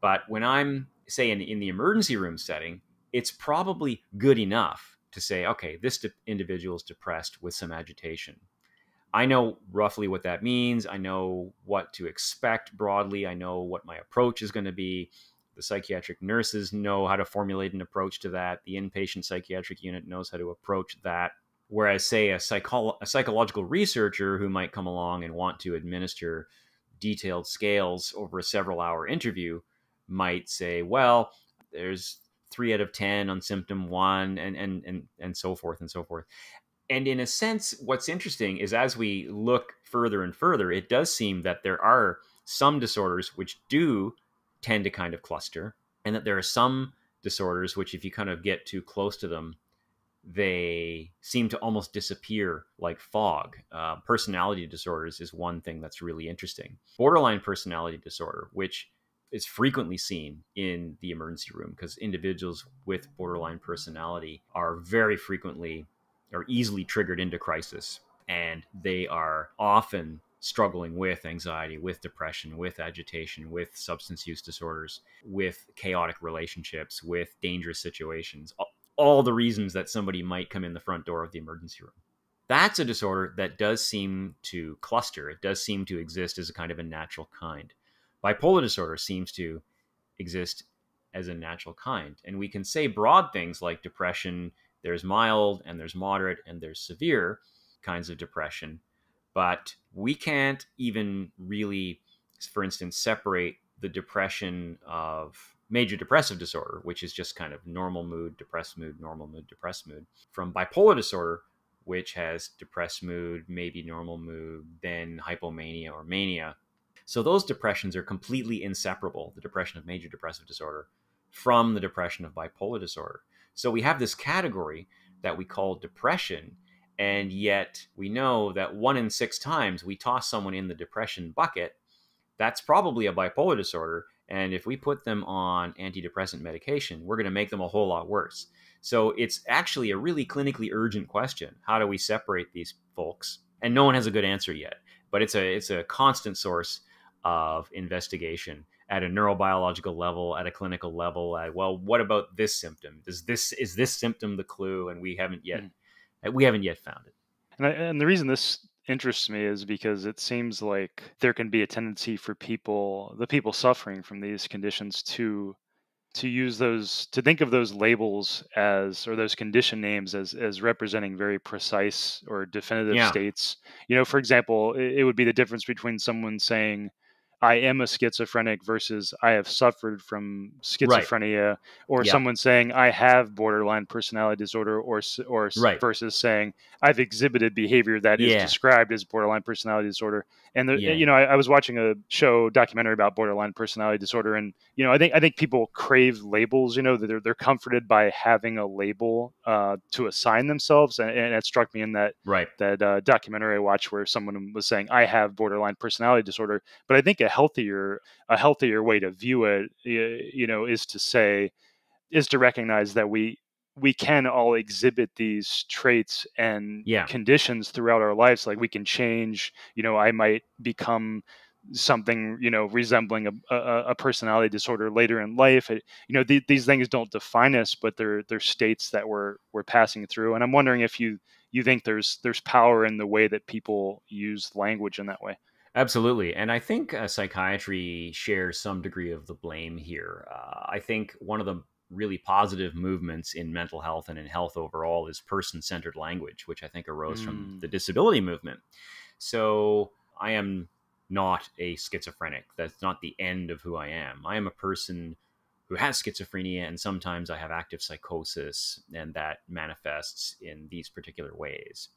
But when I'm, say, in, in the emergency room setting, it's probably good enough to say, okay, this de- individual is depressed with some agitation. I know roughly what that means. I know what to expect broadly. I know what my approach is going to be. The psychiatric nurses know how to formulate an approach to that. The inpatient psychiatric unit knows how to approach that. Whereas, say, a, psycho- a psychological researcher who might come along and want to administer detailed scales over a several-hour interview might say, well, there's three out of ten on symptom one, and and and and so forth and so forth. And in a sense, what's interesting is as we look further and further, it does seem that there are some disorders which do tend to kind of cluster, and that there are some disorders which, if you kind of get too close to them, they seem to almost disappear like fog. Uh, personality disorders is one thing that's really interesting. Borderline personality disorder, which is frequently seen in the emergency room because individuals with borderline personality are very frequently or easily triggered into crisis. And they are often struggling with anxiety, with depression, with agitation, with substance use disorders, with chaotic relationships, with dangerous situations, all the reasons that somebody might come in the front door of the emergency room. That's a disorder that does seem to cluster. It does seem to exist as a kind of a natural kind. Bipolar disorder seems to exist as a natural kind. And we can say broad things like depression, there's mild and there's moderate and there's severe kinds of depression. But we can't even really, for instance, separate the depression of major depressive disorder, which is just kind of normal mood, depressed mood, normal mood, depressed mood, from bipolar disorder, which has depressed mood, maybe normal mood, then hypomania or mania. So those depressions are completely inseparable, the depression of major depressive disorder, from the depression of bipolar disorder. So we have this category that we call depression, and yet we know that one in six times we toss someone in the depression bucket. That's probably a bipolar disorder, and if we put them on antidepressant medication, we're going to make them a whole lot worse. So it's actually a really clinically urgent question. How do we separate these folks? And no one has a good answer yet, but it's a it's a constant source of investigation at a neurobiological level, at a clinical level. At, well, what about this symptom? Does this is this symptom the clue? And we haven't yet mm. we haven't yet found it. And I, and the reason this interests me is because it seems like there can be a tendency for people, the people suffering from these conditions, to to use those, to think of those labels as, or those condition names as, as representing very precise or definitive yeah. states. You know, for example, it, it would be the difference between someone saying, I am a schizophrenic versus I have suffered from schizophrenia, right. or yeah. someone saying I have borderline personality disorder, or or right. versus saying I've exhibited behavior that yeah. is described as borderline personality disorder. And the, yeah. you know, I, I was watching a show documentary about borderline personality disorder, and you know, I think I think people crave labels. You know, that they're they're comforted by having a label uh, to assign themselves, and, and it struck me in that right. that uh, documentary I watched where someone was saying I have borderline personality disorder, but I think it healthier a healthier way to view it, you know, is to say is to recognize that we we can all exhibit these traits and yeah. conditions throughout our lives. Like we can change, you know, I might become something, you know, resembling a, a, a personality disorder later in life. It, you know, th- these things don't define us, but they're they're states that we're we're passing through. And I'm wondering if you you think there's there's power in the way that people use language in that way. Absolutely. And I think uh, psychiatry shares some degree of the blame here. Uh, I think one of the really positive movements in mental health and in health overall is person-centered language, which I think arose mm. from the disability movement. So I am not a schizophrenic. That's not the end of who I am. I am a person who has schizophrenia, and sometimes I have active psychosis, and that manifests in these particular ways.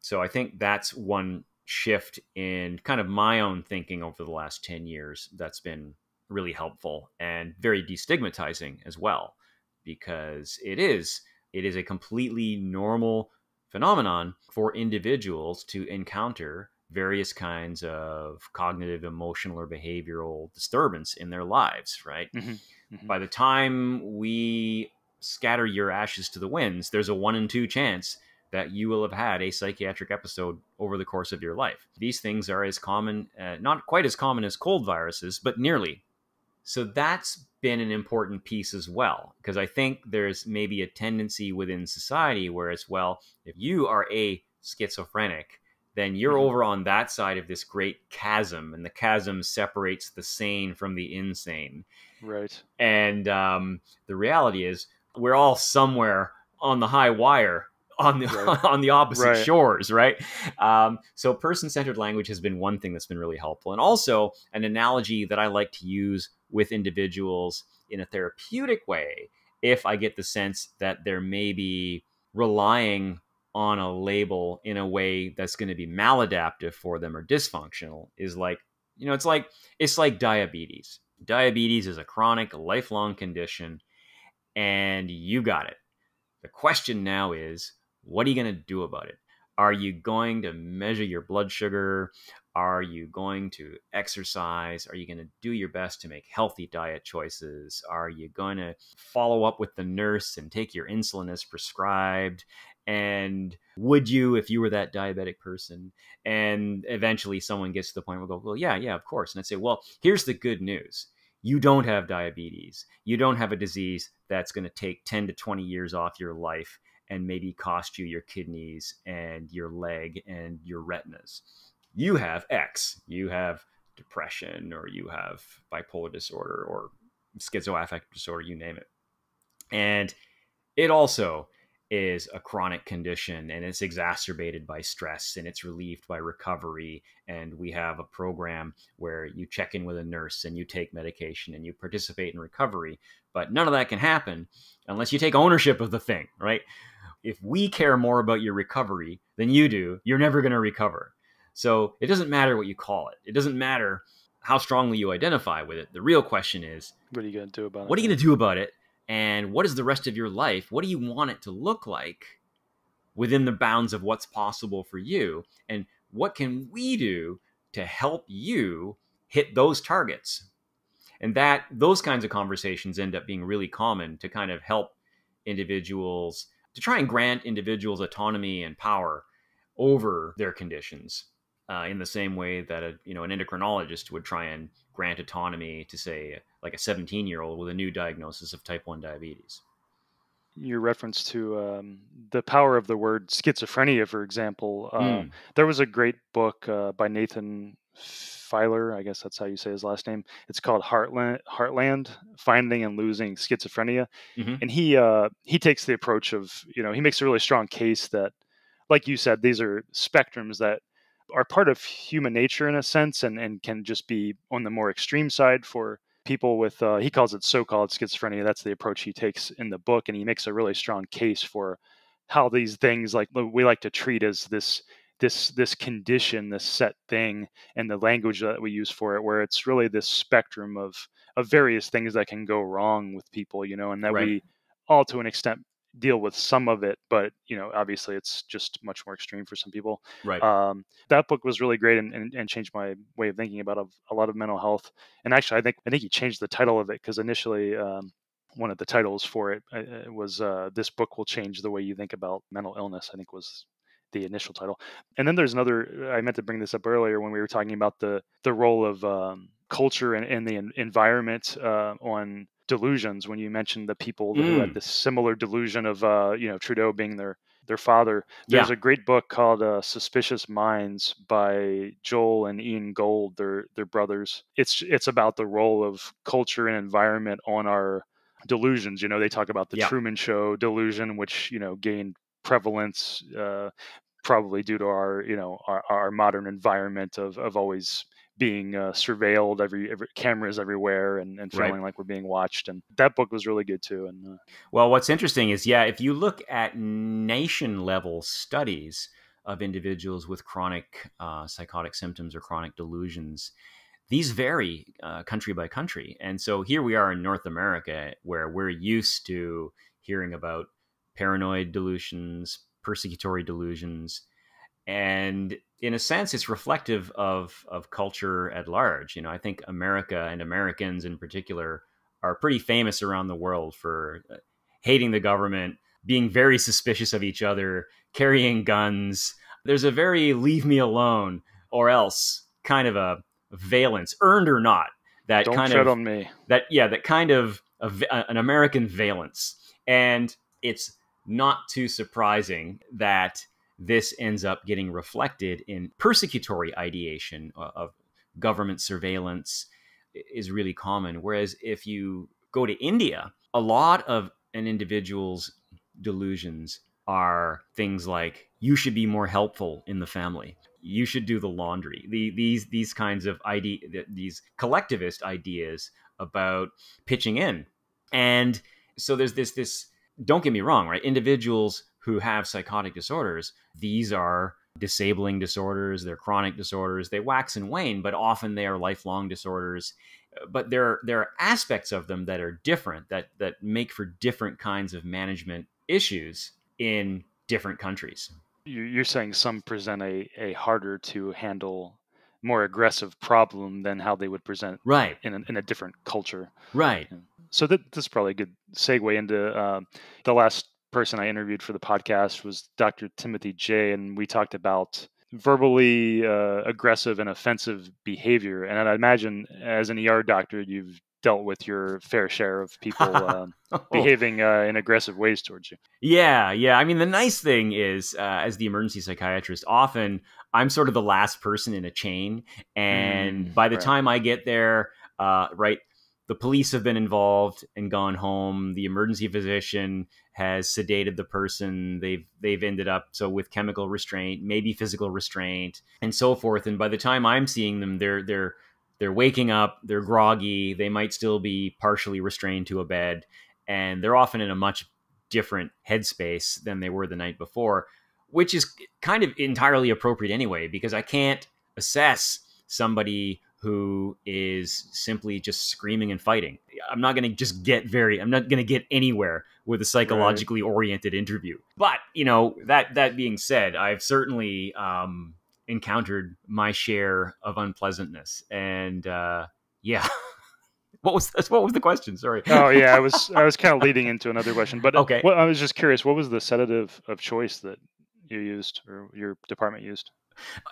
So I think that's one shift in kind of my own thinking over the last ten years that's been really helpful and very destigmatizing as well, because it is it is a completely normal phenomenon for individuals to encounter various kinds of cognitive, emotional, or behavioral disturbance in their lives, right? Mm-hmm. Mm-hmm. By the time we scatter your ashes to the winds, there's a one in two chance that you will have had a psychiatric episode over the course of your life. These things are as common, uh, not quite as common as cold viruses, but nearly. So that's been an important piece as well, because I think there's maybe a tendency within society where it's, well, if you are a schizophrenic, then you're mm-hmm. over on that side of this great chasm, and the chasm separates the sane from the insane. Right. And um, the reality is we're all somewhere on the high wire, on the, right. on the opposite right. shores, right? Um, so person-centered language has been one thing that's been really helpful. And also an analogy that I like to use with individuals in a therapeutic way, if I get the sense that they're maybe relying on a label in a way that's going to be maladaptive for them or dysfunctional, is like, you know, it's like, it's like diabetes. Diabetes is a chronic, lifelong condition, and you got it. The question now is, what are you going to do about it? Are you going to measure your blood sugar? Are you going to exercise? Are you going to do your best to make healthy diet choices? Are you going to follow up with the nurse and take your insulin as prescribed? And would you, if you were that diabetic person? And eventually someone gets to the point where we'll go, well, yeah, yeah, of course. And I'd say, well, here's the good news. You don't have diabetes. You don't have a disease that's going to take ten to twenty years off your life and maybe cost you your kidneys and your leg and your retinas. You have X. You have depression, or you have bipolar disorder, or schizoaffective disorder, you name it. And it also is a chronic condition, and it's exacerbated by stress, and it's relieved by recovery. And we have a program where you check in with a nurse and you take medication and you participate in recovery. But none of that can happen unless you take ownership of the thing, right? If we care more about your recovery than you do, you're never going to recover. So it doesn't matter what you call it. It doesn't matter how strongly you identify with it. The real question is, what are you going to do about it? What are you going to do about it? And what is the rest of your life? What do you want it to look like within the bounds of what's possible for you? And what can we do to help you hit those targets? And that those kinds of conversations end up being really common to kind of help individuals, to try and grant individuals autonomy and power over their conditions, uh, in the same way that a, you know, an endocrinologist would try and grant autonomy to, say, like a seventeen-year-old with a new diagnosis of type one diabetes. Your reference to um, the power of the word schizophrenia, for example, uh, mm. there was a great book uh, by Nathan Filer, I guess that's how you say his last name. It's called Heartland, Heartland: Finding and Losing Schizophrenia. Mm-hmm. And he uh, he takes the approach of, you know, he makes a really strong case that, like you said, these are spectrums that are part of human nature in a sense, and, and can just be on the more extreme side for people with, uh, he calls it so-called schizophrenia. That's the approach he takes in the book. And he makes a really strong case for how these things, like, we like to treat as this, this, this condition, this set thing, and the language that we use for it, where it's really this spectrum of, of various things that can go wrong with people, you know, and that right. we all to an extent deal with some of it, but, you know, obviously it's just much more extreme for some people. Right. Um, that book was really great, and, and, and changed my way of thinking about a, a lot of mental health. And actually, I think, I think he changed the title of it, because initially um, one of the titles for it uh, was uh, This Book Will Change the Way You Think About Mental Illness, I think was the initial title. And then there's another, I meant to bring this up earlier when we were talking about the, the role of um, culture and, and the environment uh, on delusions, when you mentioned the people mm. who had this similar delusion of, uh, you know, Trudeau being their, their father. There's yeah. a great book called uh, Suspicious Minds by Joel and Ian Gold, their, their brothers. It's, it's about the role of culture and environment on our delusions. You know, they talk about the yeah. Truman Show delusion, which, you know, gained prevalence uh, probably due to our, you know, our, our modern environment of, of always being uh, surveilled, every, every cameras everywhere, and, and feeling right. like we're being watched. And that book was really good too. And uh... well, what's interesting is, yeah, if you look at nation level studies of individuals with chronic uh, psychotic symptoms or chronic delusions, these vary uh, country by country. And so here we are in North America, where we're used to hearing about paranoid delusions, persecutory delusions, and in a sense, it's reflective of, of culture at large. You know, I think America, and Americans in particular, are pretty famous around the world for hating the government, being very suspicious of each other, carrying guns. There's a very leave me alone or else kind of a valence, earned or not. That Don't kind tread of, on me. That, yeah, that kind of a, an American valence. And it's not too surprising that this ends up getting reflected in persecutory ideation of government surveillance is really common. Whereas if you go to India, a lot of an individual's delusions are things like, you should be more helpful in the family. You should do the laundry. The, these these kinds of idea, these collectivist ideas about pitching in. And so there's this, this, don't get me wrong, right? Individuals who have psychotic disorders, these are disabling disorders, they're chronic disorders, they wax and wane, but often they are lifelong disorders. But there, there are aspects of them that are different, that, that make for different kinds of management issues in different countries. You're saying some present a, a harder to handle, more aggressive problem than how they would present right. in, a, in a different culture. Right. So that, this is probably a good segue into uh, the last person I interviewed for the podcast was Doctor Timothy Jay, and we talked about verbally uh, aggressive and offensive behavior. And I imagine as an E R doctor, you've dealt with your fair share of people uh, oh. behaving uh, in aggressive ways towards you. Yeah, yeah. I mean, the nice thing is, uh, as the emergency psychiatrist, often I'm sort of the last person in a chain. And mm, by the right. time I get there, uh, right, the police have been involved and gone home. The emergency physician has sedated the person. They've they've ended up so with chemical restraint, maybe physical restraint, and so forth. And by the time I'm seeing them, they're they're They're waking up, they're groggy, they might still be partially restrained to a bed, and they're often in a much different headspace than they were the night before, which is kind of entirely appropriate anyway, because I can't assess somebody who is simply just screaming and fighting. I'm not going to just get very, I'm not going to get anywhere with a psychologically Right. oriented interview. But, you know, that, that being said, I've certainly... Um, encountered my share of unpleasantness, and uh, yeah, what was that's what was the question? Sorry. Oh yeah, I was I was kind of leading into another question, but okay. Well, I was just curious, what was the sedative of choice that you used or your department used?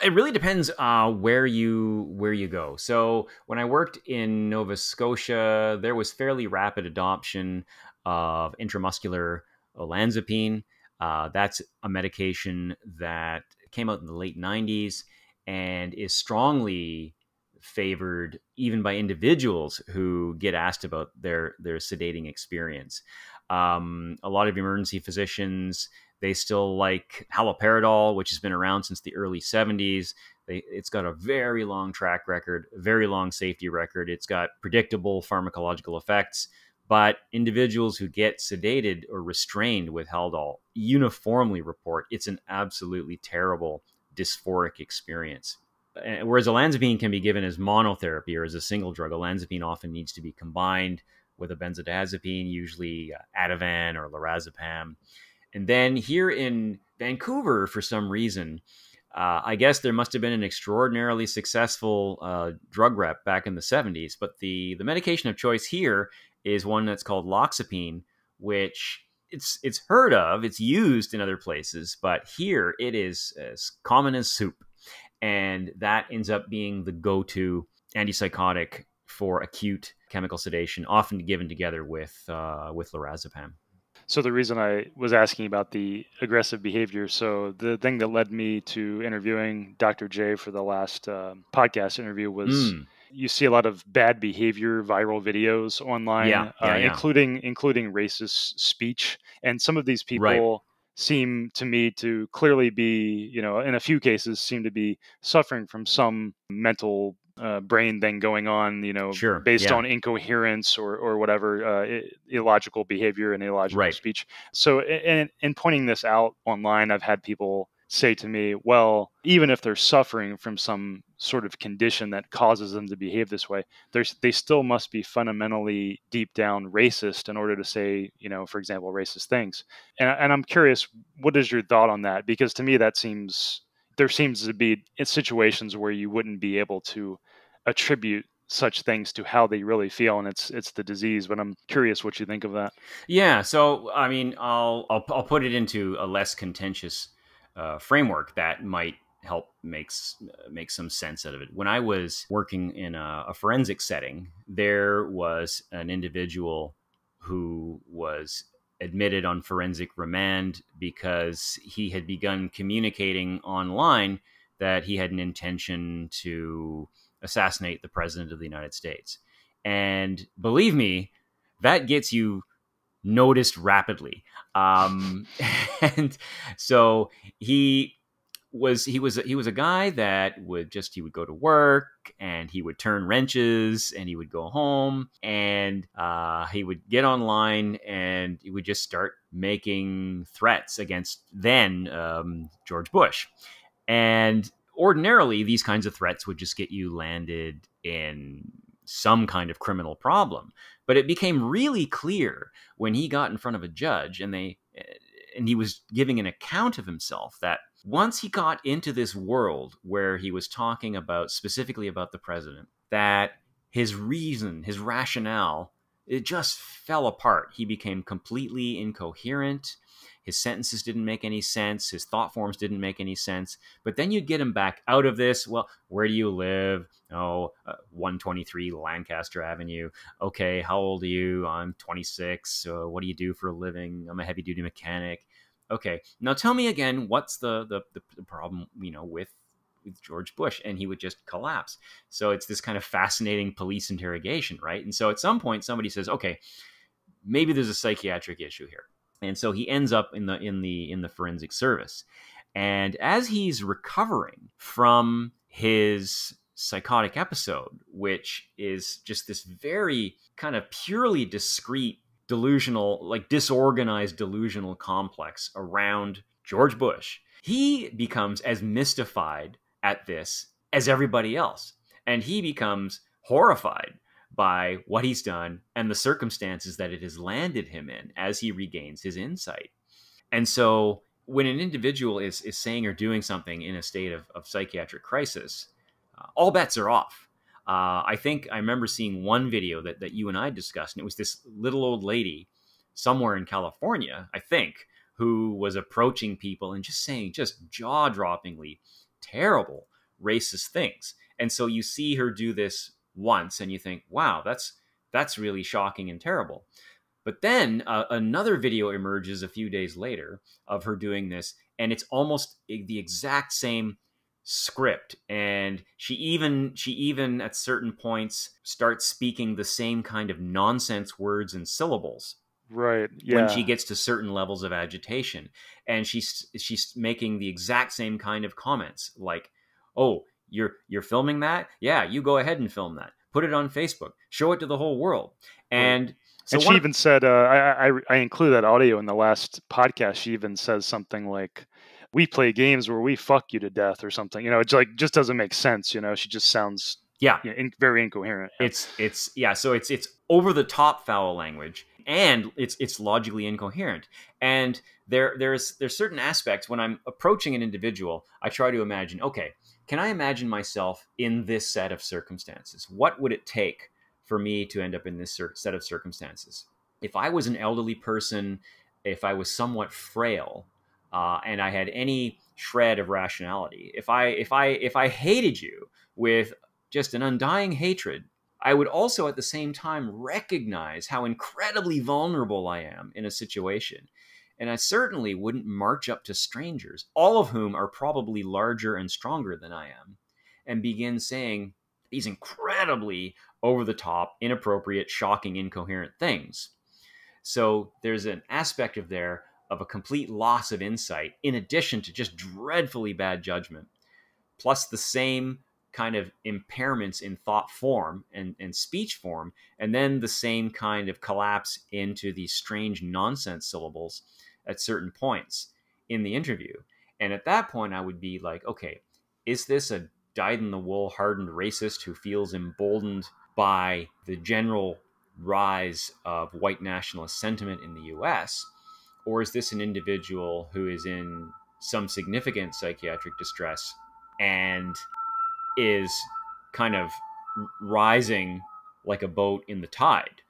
It really depends uh, where you where you go. So when I worked in Nova Scotia, there was fairly rapid adoption of intramuscular olanzapine. Uh, that's a medication that came out in the late nineties and is strongly favored even by individuals who get asked about their, their sedating experience. Um, a lot of emergency physicians, they still like haloperidol, which has been around since the early seventies. They, it's got a very long track record, very long safety record. It's got predictable pharmacological effects. But individuals who get sedated or restrained with Haldol uniformly report it's an absolutely terrible dysphoric experience. Whereas olanzapine can be given as monotherapy or as a single drug, olanzapine often needs to be combined with a benzodiazepine, usually Ativan or lorazepam. And then here in Vancouver, for some reason, uh, I guess there must have been an extraordinarily successful uh, drug rep back in the seventies. But the, the medication of choice here is one that's called loxapine, which it's it's heard of, it's used in other places, but here it is as common as soup. And that ends up being the go-to antipsychotic for acute chemical sedation, often given together with, uh, with lorazepam. So the reason I was asking about the aggressive behavior, so the thing that led me to interviewing Doctor Jay for the last uh, podcast interview was... Mm. You see a lot of bad behavior, viral videos online, yeah, yeah, uh, yeah. including including racist speech. And some of these people right. seem to me to clearly be, you know, in a few cases, seem to be suffering from some mental uh, brain thing going on, you know, sure, based yeah. on incoherence or or whatever, uh, illogical behavior and illogical right. speech. So in, in pointing this out online, I've had people say to me, well, even if they're suffering from some sort of condition that causes them to behave this way, there's, they still must be fundamentally deep down racist in order to say, you know, for example, racist things. And, and I'm curious, what is your thought on that? Because to me, that seems, there seems to be situations where you wouldn't be able to attribute such things to how they really feel, and it's it's the disease. But I'm curious what you think of that. Yeah. So, I mean, I'll I'll, I'll put it into a less contentious uh, framework that might help makes uh, make some sense out of it. When I was working in a, a forensic setting, there was an individual who was admitted on forensic remand because he had begun communicating online that he had an intention to assassinate the president of the United States. And believe me, that gets you noticed rapidly. Um, and so he was, he was, he was a guy that would just, he would go to work and he would turn wrenches and he would go home and uh, he would get online and he would just start making threats against then um, George Bush. And ordinarily, these kinds of threats would just get you landed in some kind of criminal problem. But it became really clear when he got in front of a judge and they and he was giving an account of himself that once he got into this world where he was talking about specifically about the president, that his reason, his rationale, it just fell apart. He became completely incoherent. His sentences didn't make any sense. His thought forms didn't make any sense. But then you'd get him back out of this. Well, where do you live? Oh, uh, one twenty-three Lancaster Avenue. Okay, how old are you? I'm twenty-six. Uh, what do you do for a living? I'm a heavy-duty mechanic. Okay, now tell me again, what's the the, the problem, you know, with, with George Bush? And he would just collapse. So it's this kind of fascinating police interrogation, right? And so at some point, somebody says, okay, maybe there's a psychiatric issue here. And so he ends up in the in the in the forensic service, and as he's recovering from his psychotic episode, which is just this very kind of purely discrete delusional, like disorganized delusional complex around George Bush, he becomes as mystified at this as everybody else, and he becomes horrified by what he's done and the circumstances that it has landed him in as he regains his insight. And so when an individual is, is saying or doing something in a state of, of psychiatric crisis, uh, all bets are off. Uh, I think I remember seeing one video that, that you and I discussed, and it was this little old lady somewhere in California, I think, who was approaching people and just saying just jaw-droppingly terrible racist things. And so you see her do this once and you think, wow, that's that's really shocking and terrible. But then uh, another video emerges a few days later of her doing this, and it's almost the exact same script. And she even she even at certain points starts speaking the same kind of nonsense words and syllables. Right. Yeah. When she gets to certain levels of agitation, and she's she's making the exact same kind of comments, like, oh, You're you're filming that? Yeah, you go ahead and film that. Put it on Facebook. Show it to the whole world. And so and she even said, uh, I, I I include that audio in the last podcast. She even says something like, "We play games where we fuck you to death" or something. You know, it's like just doesn't make sense. You know, she just sounds yeah you know, in, very incoherent. It's it's yeah. So it's it's over the top foul language, and it's it's logically incoherent. And there there's there's certain aspects when I'm approaching an individual, I try to imagine, okay, can I imagine myself in this set of circumstances? What would it take for me to end up in this set of circumstances? If I was an elderly person, if I was somewhat frail, uh, and I had any shred of rationality, if I, if I, if I hated you with just an undying hatred, I would also at the same time recognize how incredibly vulnerable I am in a situation. And I certainly wouldn't march up to strangers, all of whom are probably larger and stronger than I am, and begin saying these incredibly over-the-top, inappropriate, shocking, incoherent things. So there's an aspect of there of a complete loss of insight, in addition to just dreadfully bad judgment, plus the same kind of impairments in thought form and, and speech form, and then the same kind of collapse into these strange nonsense syllables at certain points in the interview. And at that point, I would be like, okay, is this a dyed-in-the-wool hardened racist who feels emboldened by the general rise of white nationalist sentiment in the U S? Or is this an individual who is in some significant psychiatric distress and is kind of rising like a boat in the tide?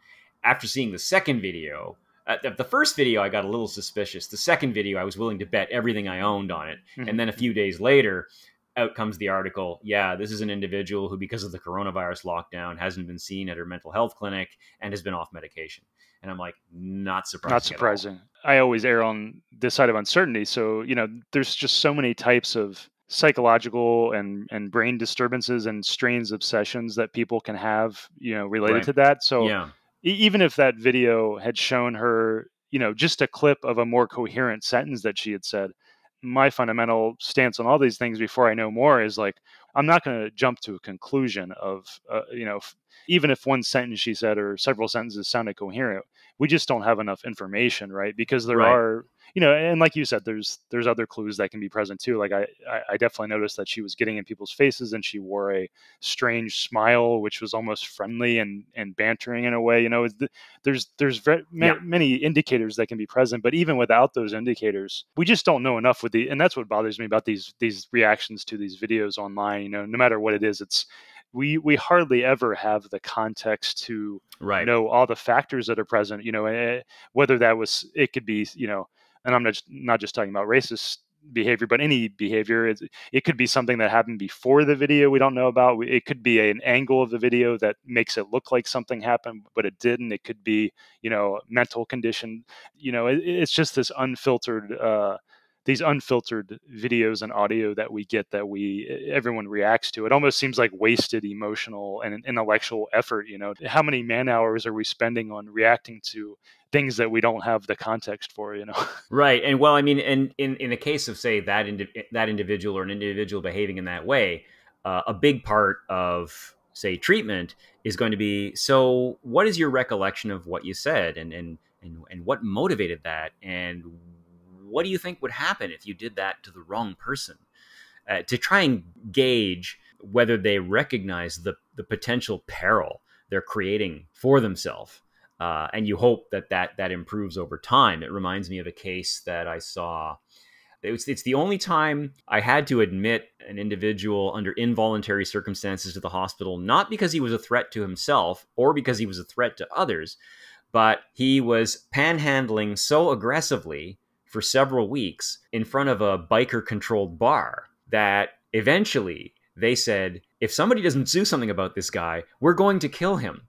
After seeing the second video, Uh, the, the first video, I got a little suspicious. The second video, I was willing to bet everything I owned on it. Mm-hmm. And then a few days later, out comes the article. Yeah, this is an individual who, because of the coronavirus lockdown, hasn't been seen at her mental health clinic and has been off medication. And I'm like, not surprising. Not surprising. I always err on this side of uncertainty. So, you know, there's just so many types of psychological and, and brain disturbances and strains of obsessions that people can have, you know, related right. to that. So yeah. even if that video had shown her, you know, just a clip of a more coherent sentence that she had said, my fundamental stance on all these things before I know more is like, I'm not going to jump to a conclusion of, uh, you know, f- even if one sentence she said or several sentences sounded coherent, we just don't have enough information, right? Because there right. are, you know, and like you said, there's there's other clues that can be present too. Like I, I definitely noticed that she was getting in people's faces and she wore a strange smile, which was almost friendly and, and bantering in a way. You know, there's there's very, yeah. many indicators that can be present, but even without those indicators, we just don't know enough with the, and that's what bothers me about these these reactions to these videos online. You know, no matter what it is, it's we we hardly ever have the context to right. know all the factors that are present. You know, whether that was it could be, you know, and I'm not just, not just talking about racist behavior, but any behavior. It, it could be something that happened before the video we don't know about. It could be an angle of the video that makes it look like something happened, but it didn't. It could be, you know, mental condition. You know, it, it's just this unfiltered. Uh, These unfiltered videos and audio that we get, that we everyone reacts to, it almost seems like wasted emotional and intellectual effort. You know, how many man hours are we spending on reacting to things that we don't have the context for? You know, right? And well, I mean, and in in the case of say that indi- that individual or an individual behaving in that way, uh, a big part of say treatment is going to be, so what is your recollection of what you said, and and and, and what motivated that, and what do you think would happen if you did that to the wrong person? Uh, to try and gauge whether they recognize the, the potential peril they're creating for themselves. Uh, and you hope that, that that improves over time. It reminds me of a case that I saw. It was, it's the only time I had to admit an individual under involuntary circumstances to the hospital, not because he was a threat to himself or because he was a threat to others, but he was panhandling so aggressively for several weeks in front of a biker-controlled bar that eventually they said, if somebody doesn't do something about this guy, we're going to kill him.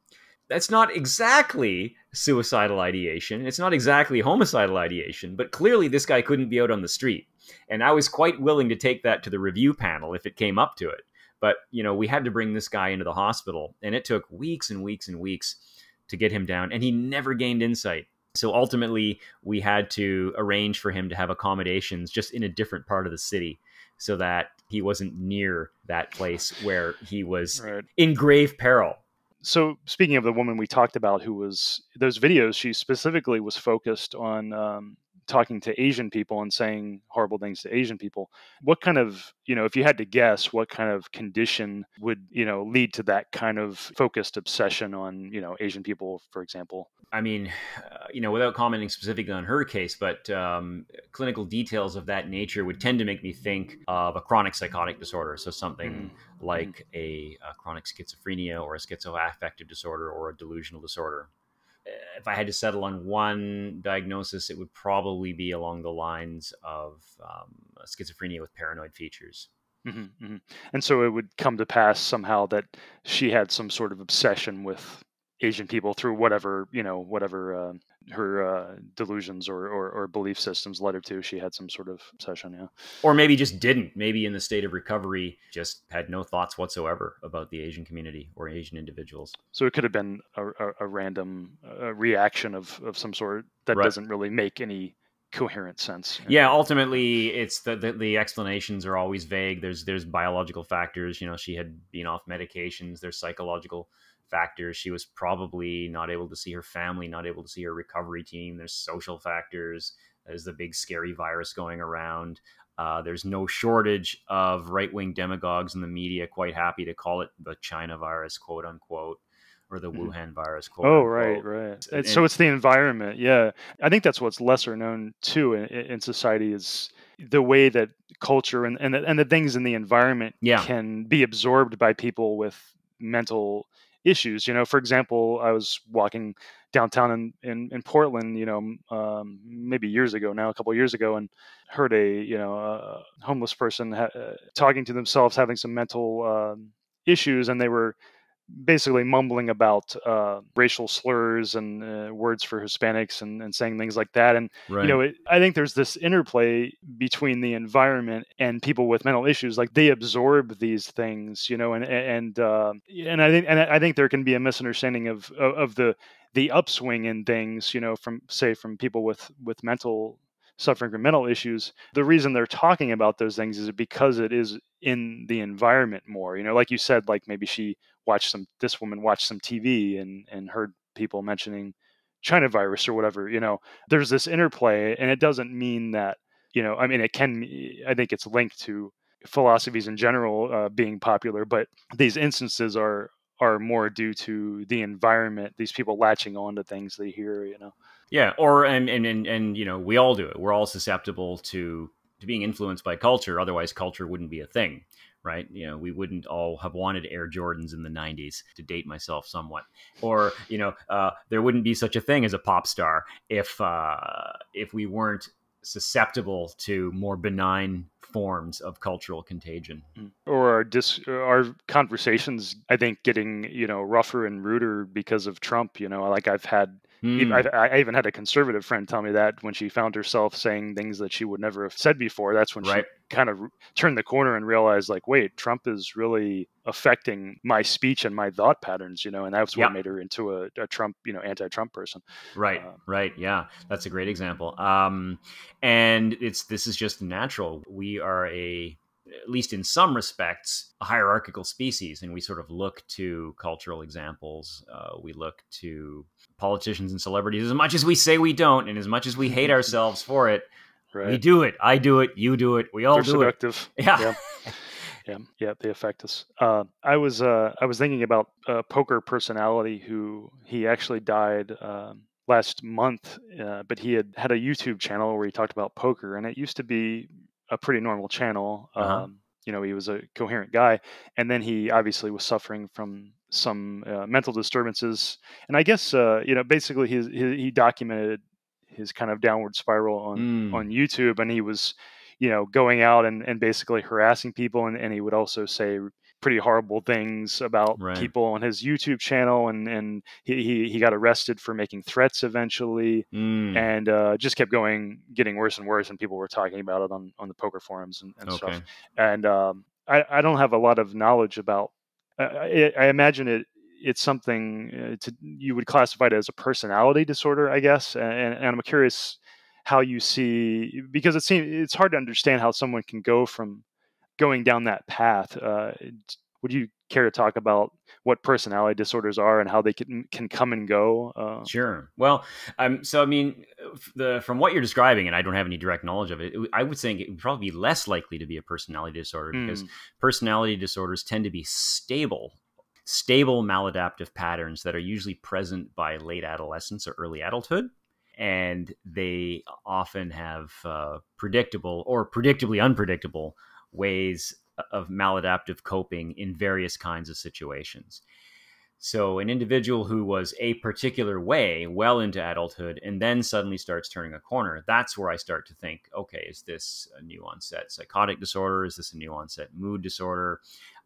That's not exactly suicidal ideation. It's not exactly homicidal ideation, but clearly this guy couldn't be out on the street. And I was quite willing to take that to the review panel if it came up to it. But, you know, we had to bring this guy into the hospital, and it took weeks and weeks and weeks to get him down, and he never gained insight. So ultimately, we had to arrange for him to have accommodations just in a different part of the city so that he wasn't near that place where he was right. in grave peril. So speaking of the woman we talked about who was, those videos, she specifically was focused on um, talking to Asian people and saying horrible things to Asian people. What kind of, you know, if you had to guess, what kind of condition would, you know, lead to that kind of focused obsession on, you know, Asian people, for example? I mean, uh, you know, without commenting specifically on her case, but um, clinical details of that nature would tend to make me think of a chronic psychotic disorder. So something mm. like mm. a, a chronic schizophrenia or a schizoaffective disorder or a delusional disorder. If I had to settle on one diagnosis, it would probably be along the lines of um, schizophrenia with paranoid features. Mm-hmm, mm-hmm. And so it would come to pass somehow that she had some sort of obsession with Asian people through whatever, you know, whatever uh, her uh, delusions or, or, or belief systems led her to. She had some sort of obsession, yeah. Or maybe just didn't. Maybe in the state of recovery, just had no thoughts whatsoever about the Asian community or Asian individuals. So it could have been a, a, a random uh, reaction of, of some sort that right. doesn't really make any coherent sense. Yeah, ultimately, it's the, the the explanations are always vague. There's there's biological factors. You know, she had been off medications. There's psychological factors. She was probably not able to see her family, not able to see her recovery team. There's social factors. There's the big scary virus going around. Uh, there's no shortage of right-wing demagogues in the media quite happy to call it the China virus, quote unquote, or the mm-hmm. Wuhan virus, quote oh, unquote. Oh, right, right. And, so it's the environment. Yeah. I think that's what's lesser known too in, in society is the way that culture and, and, the, and the things in the environment yeah. can be absorbed by people with mental issues. You know, for example, I was walking downtown in, in, in Portland, you know, um, maybe years ago now, a couple of years ago, and heard a, you know, a homeless person ha- talking to themselves, having some mental uh, issues, and they were basically mumbling about uh, racial slurs and uh, words for Hispanics and, and saying things like that. And, right. you know, it, I think there's this interplay between the environment and people with mental issues. Like, they absorb these things, you know, and, and, uh, and I think, and I think there can be a misunderstanding of, of, of the, the upswing in things, you know, from say from people with, with mental suffering from mental issues. The reason they're talking about those things is because it is in the environment more, you know, like you said, like maybe she watched some, this woman watched some T V and, and heard people mentioning China virus or whatever, you know, there's this interplay, and it doesn't mean that, you know, I mean, it can, I think it's linked to philosophies in general uh, being popular, but these instances are, are more due to the environment, these people latching on to things they hear, you know? Yeah. Or, and, and, and, and, you know, we all do it. We're all susceptible to, to being influenced by culture. Otherwise culture wouldn't be a thing, right? You know, we wouldn't all have wanted Air Jordans in the nineties, to date myself somewhat, or, you know, uh, there wouldn't be such a thing as a pop star if, uh, if we weren't susceptible to more benign forms of cultural contagion. Or our, dis- our conversations, I think, getting, you know, rougher and ruder because of Trump. You know, like I've had, mm. even, I've, I even had a conservative friend tell me that when she found herself saying things that she would never have said before, that's when right. she kind of turned the corner and realized, like, wait, Trump is really affecting my speech and my thought patterns, you know, and that's what yep. made her into a, a Trump, you know, anti-Trump person. Right, uh, right. Yeah, that's a great example. Um, and it's this is just natural. We are a, at least in some respects, a hierarchical species. And we sort of look to cultural examples. Uh, we look to politicians and celebrities as much as we say we don't. And as much as we hate ourselves for it, right. we do it. I do it. You do it. We all They're do seductive. It. Yeah. yeah. Yeah. Yeah. They affect us. Uh, I was, uh, I was thinking about a poker personality who he actually died, um, last month, uh, but he had had a YouTube channel where he talked about poker, and it used to be a pretty normal channel. Uh-huh. Um, you know, he was a coherent guy, and then he obviously was suffering from some uh, mental disturbances. And I guess, uh, you know, basically he, he, he documented his kind of downward spiral on, mm. on YouTube, and he was, you know, going out and, and basically harassing people. And, and he would also say pretty horrible things about right. people on his YouTube channel. And, and he, he, he got arrested for making threats eventually, mm. and uh, just kept going, getting worse and worse. And people were talking about it on, on the poker forums and, and okay. stuff. And um, I, I don't have a lot of knowledge about, uh, I, I imagine it, it's something uh, to, you would classify it as a personality disorder, I guess. And, and I'm curious how you see, because it seems it's hard to understand how someone can go from going down that path. Uh, would you care to talk about what personality disorders are and how they can can come and go? Uh, sure. Well, um, so I mean, the, from what you're describing, and I don't have any direct knowledge of it, it I would think it would probably be less likely to be a personality disorder mm. because personality disorders tend to be stable. Stable maladaptive patterns that are usually present by late adolescence or early adulthood. And they often have uh, predictable or predictably unpredictable ways of maladaptive coping in various kinds of situations. So an individual who was a particular way well into adulthood and then suddenly starts turning a corner, that's where I start to think, okay, is this a new onset psychotic disorder? Is this a new onset mood disorder?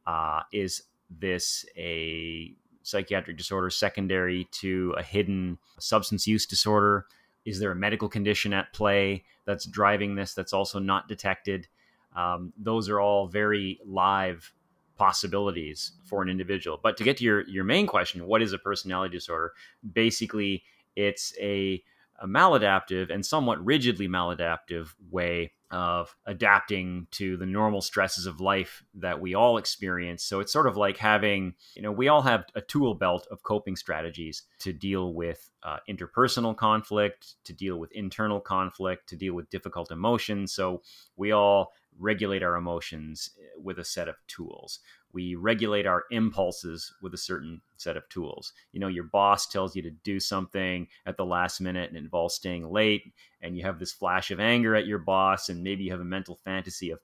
Uh, is this a psychiatric disorder secondary to a hidden substance use disorder? Is there a medical condition at play that's driving this that's also not detected? Um, those are all very live possibilities for an individual. But to get to your, your main question, what is a personality disorder? Basically, it's a, a maladaptive and somewhat rigidly maladaptive way of adapting to the normal stresses of life that we all experience. So it's sort of like having, you know, we all have a tool belt of coping strategies to deal with uh, interpersonal conflict, to deal with internal conflict, to deal with difficult emotions. So we all regulate our emotions with a set of tools. We regulate our impulses with a certain set of tools. You know, your boss tells you to do something at the last minute and it involves staying late, and you have this flash of anger at your boss, and maybe you have a mental fantasy of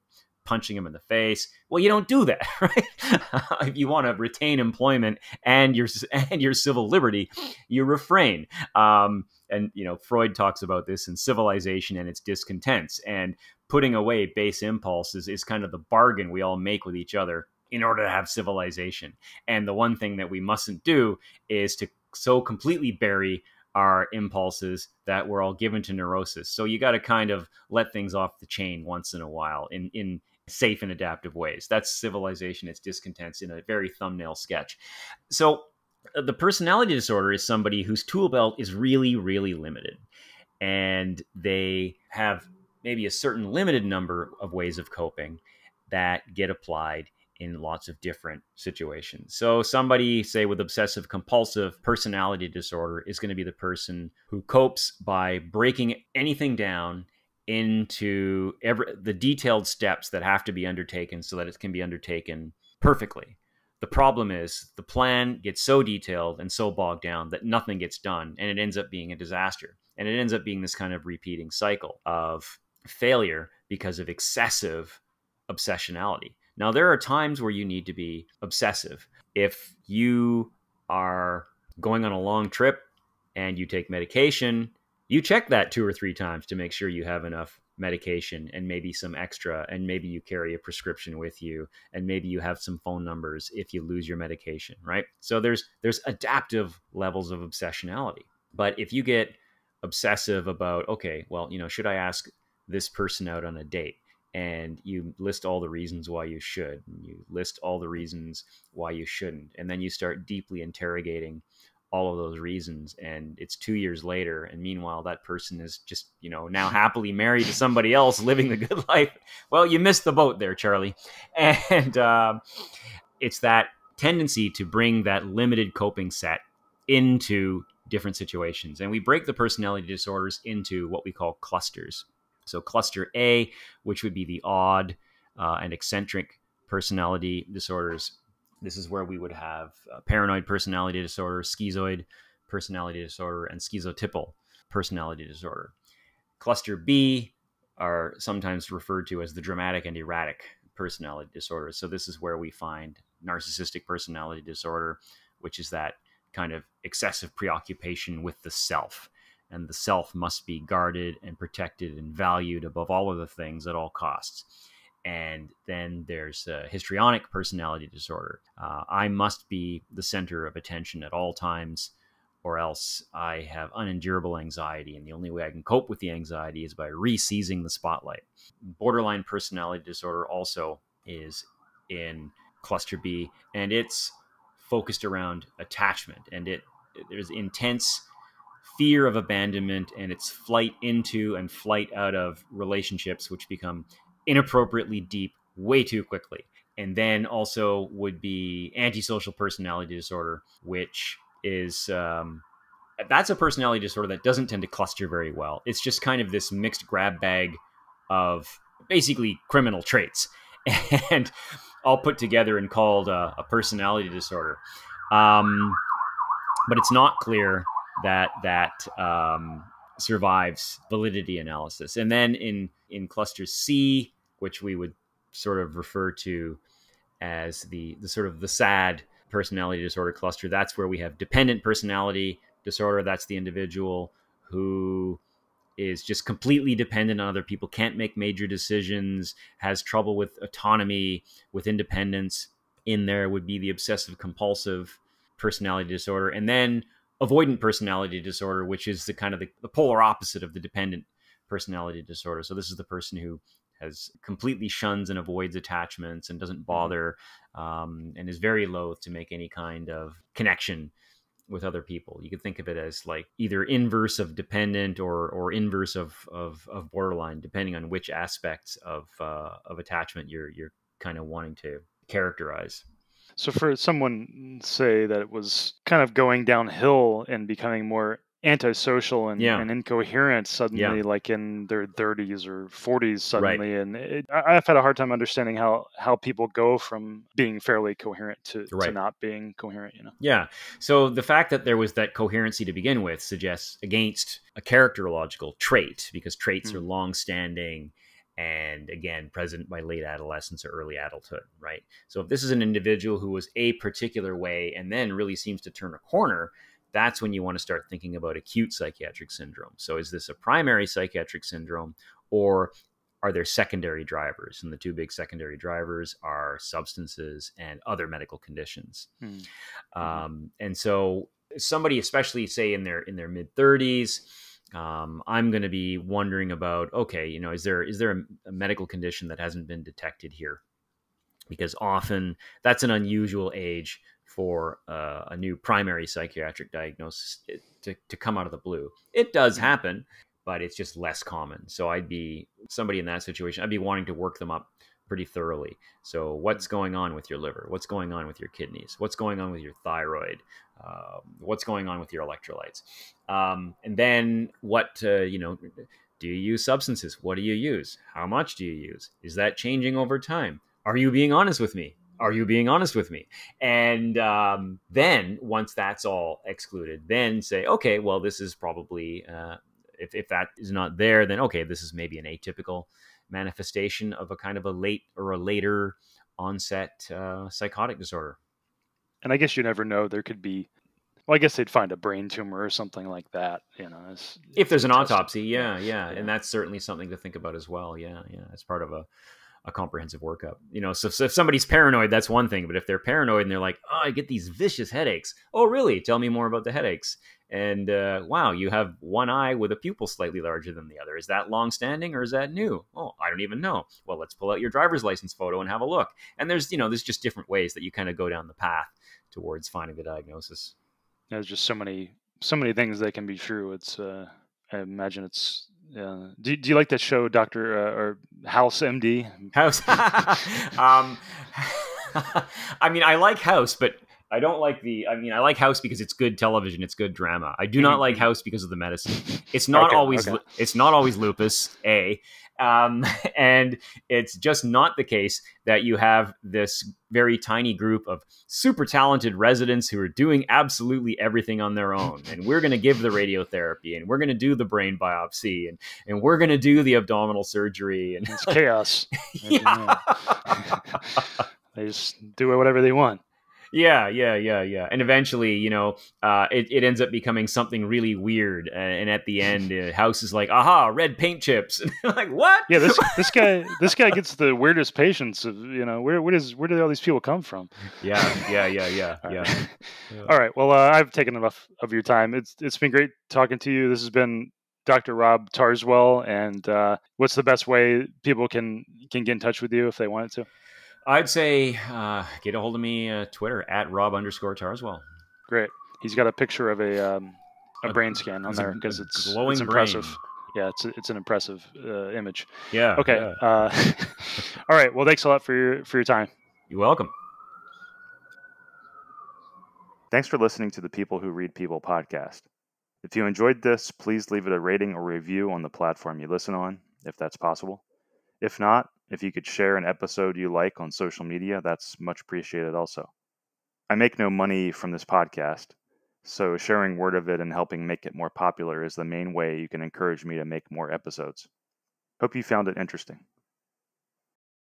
punching him in the face. Well, you don't do that, right? If you want to retain employment and your and your civil liberty, you refrain. Um, and, you know, Freud talks about this in Civilization and Its Discontents. And putting away base impulses is kind of the bargain we all make with each other in order to have civilization. And the one thing that we mustn't do is to so completely bury our impulses that we're all given to neurosis. So you got to kind of let things off the chain once in a while in, in safe and adaptive ways. That's Civilization, Its Discontents in a very thumbnail sketch. So the personality disorder is somebody whose tool belt is really, really limited. And they have maybe a certain limited number of ways of coping that get applied in lots of different situations. So somebody, say, with obsessive compulsive personality disorder is going to be the person who copes by breaking anything down into every, the detailed steps that have to be undertaken so that it can be undertaken perfectly. The problem is the plan gets so detailed and so bogged down that nothing gets done, and it ends up being a disaster. And it ends up being this kind of repeating cycle of failure because of excessive obsessionality. Now, there are times where you need to be obsessive. If you are going on a long trip and you take medication, you check that two or three times to make sure you have enough medication and maybe some extra, and maybe you carry a prescription with you, and maybe you have some phone numbers if you lose your medication, right? So there's there's adaptive levels of obsessionality. But if you get obsessive about, okay, well, you know, should I ask this person out on a date? And you list all the reasons why you should, and you list all the reasons why you shouldn't. And then you start deeply interrogating all of those reasons. And it's two years later. And meanwhile, that person is just, you know, now happily married to somebody else living the good life. Well, you missed the boat there, Charlie. And uh, it's that tendency to bring that limited coping set into different situations. And we break the personality disorders into what we call clusters. So cluster A, which would be the odd uh, and eccentric personality disorders. This is where we would have uh, paranoid personality disorder, schizoid personality disorder, and schizotypal personality disorder. Cluster B are sometimes referred to as the dramatic and erratic personality disorders. So this is where we find narcissistic personality disorder, which is that kind of excessive preoccupation with the self. And the self must be guarded and protected and valued above all of the things at all costs. And then there's a histrionic personality disorder. Uh, I must be the center of attention at all times, or else I have unendurable anxiety. And the only way I can cope with the anxiety is by re-seizing the spotlight. Borderline personality disorder also is in cluster B, and it's focused around attachment. And it there's intense fear of abandonment, and its flight into and flight out of relationships, which become inappropriately deep way too quickly. And then also would be antisocial personality disorder, which is, um, that's a personality disorder that doesn't tend to cluster very well. It's just kind of this mixed grab bag of basically criminal traits and all put together and called uh, a personality disorder. Um, but it's not clear that that um, survives validity analysis. And then in, in cluster C, which we would sort of refer to as the, the sort of the sad personality disorder cluster, that's where we have dependent personality disorder. That's the individual who is just completely dependent on other people, can't make major decisions, has trouble with autonomy, with independence. In there would be the obsessive compulsive personality disorder. And then avoidant personality disorder, which is the kind of the, the polar opposite of the dependent personality disorder. So this is the person who has completely shuns and avoids attachments and doesn't bother um, and is very loath to make any kind of connection with other people. You could think of it as like either inverse of dependent or or inverse of of, of borderline, depending on which aspects of uh, of attachment you're you're kind of wanting to characterize. So for someone, say, that it was kind of going downhill and becoming more antisocial and, yeah. and incoherent suddenly, yeah. like in their thirties or forties suddenly. Right. And it, I've had a hard time understanding how, how people go from being fairly coherent to, right. to not being coherent, you know? Yeah. So the fact that there was that coherency to begin with suggests against a characterological trait, because traits mm. are long-standing and again, present by late adolescence or early adulthood, right? So if this is an individual who was a particular way and then really seems to turn a corner, that's when you want to start thinking about acute psychiatric syndrome. So is this a primary psychiatric syndrome, or are there secondary drivers? And the two big secondary drivers are substances and other medical conditions. Hmm. Um, and so somebody, especially say in their in their mid thirties, um, I'm going to be wondering about, okay, you know, is there is there a, a medical condition that hasn't been detected here? Because often that's an unusual age for uh, a new primary psychiatric diagnosis to, to come out of the blue. It does happen, but it's just less common. So I'd be somebody in that situation, I'd be wanting to work them up pretty thoroughly. So what's going on with your liver? What's going on with your kidneys? What's going on with your thyroid? Uh, what's going on with your electrolytes? Um, and then what, uh, you know, do you use substances? What do you use? How much do you use? Is that changing over time? Are you being honest with me? Are you being honest with me? And um, then once that's all excluded, then say, okay, well, this is probably, uh, if, if that is not there, then okay, this is maybe an atypical manifestation of a kind of a late or a later onset uh, psychotic disorder. And I guess you never know. There could be, well, I guess they'd find a brain tumor or something like that, you know. It's, it's if there's an autopsy, yeah, yeah, yeah. And that's certainly something to think about as well. Yeah, yeah. As part of a, a comprehensive workup, you know. So, so if somebody's paranoid, that's one thing. But if they're paranoid and they're like, oh, I get these vicious headaches. Oh, really? Tell me more about the headaches. And uh, wow, you have one eye with a pupil slightly larger than the other. Is that long-standing or is that new? Oh, I don't even know. Well, let's pull out your driver's license photo and have a look. And there's, you know, there's just different ways that you kind of go down the path towards finding the diagnosis. There's just so many, so many things that can be true. It's, uh, I imagine it's. Yeah. Do Do you like that show, Doctor uh, or House M D? House. um, I mean, I like House, but. I don't like the, I mean, I like House because it's good television. It's good drama. I do not like House because of the medicine. It's not okay, always, okay. It's not always lupus, A. Um, and it's just not the case that you have this very tiny group of super talented residents who are doing absolutely everything on their own. And we're going to give the radiotherapy, and we're going to do the brain biopsy, and, and we're going to do the abdominal surgery. And it's chaos. Yeah. They just do whatever they want. Yeah, yeah, yeah, yeah. And eventually, you know, uh, it, it ends up becoming something really weird. Uh, and at the end, uh, House is like, aha, red paint chips. And they're like, what? Yeah, this this guy this guy gets the weirdest patients. Of, you know, where where does where do all these people come from? Yeah, yeah, yeah, yeah, all yeah. Right. yeah. All right. Well, uh, I've taken enough of your time. It's it's been great talking to you. This has been Doctor Rob Tarzwell. And uh, what's the best way people can can get in touch with you if they wanted to? I'd say uh, get a hold of me uh, Twitter at Rob underscore Tarzwell. Great. He's got a picture of a um, a, a brain scan on there because it's, glowing it's impressive. Brain. Yeah, it's it's an impressive uh, image. Yeah. Okay. Yeah. Uh, all right. Well, thanks a lot for your for your time. You're welcome. Thanks for listening to the People Who Read People podcast. If you enjoyed this, please leave it a rating or review on the platform you listen on, if that's possible. If not, if you could share an episode you like on social media, that's much appreciated also. I make no money from this podcast, so sharing word of it and helping make it more popular is the main way you can encourage me to make more episodes. Hope you found it interesting.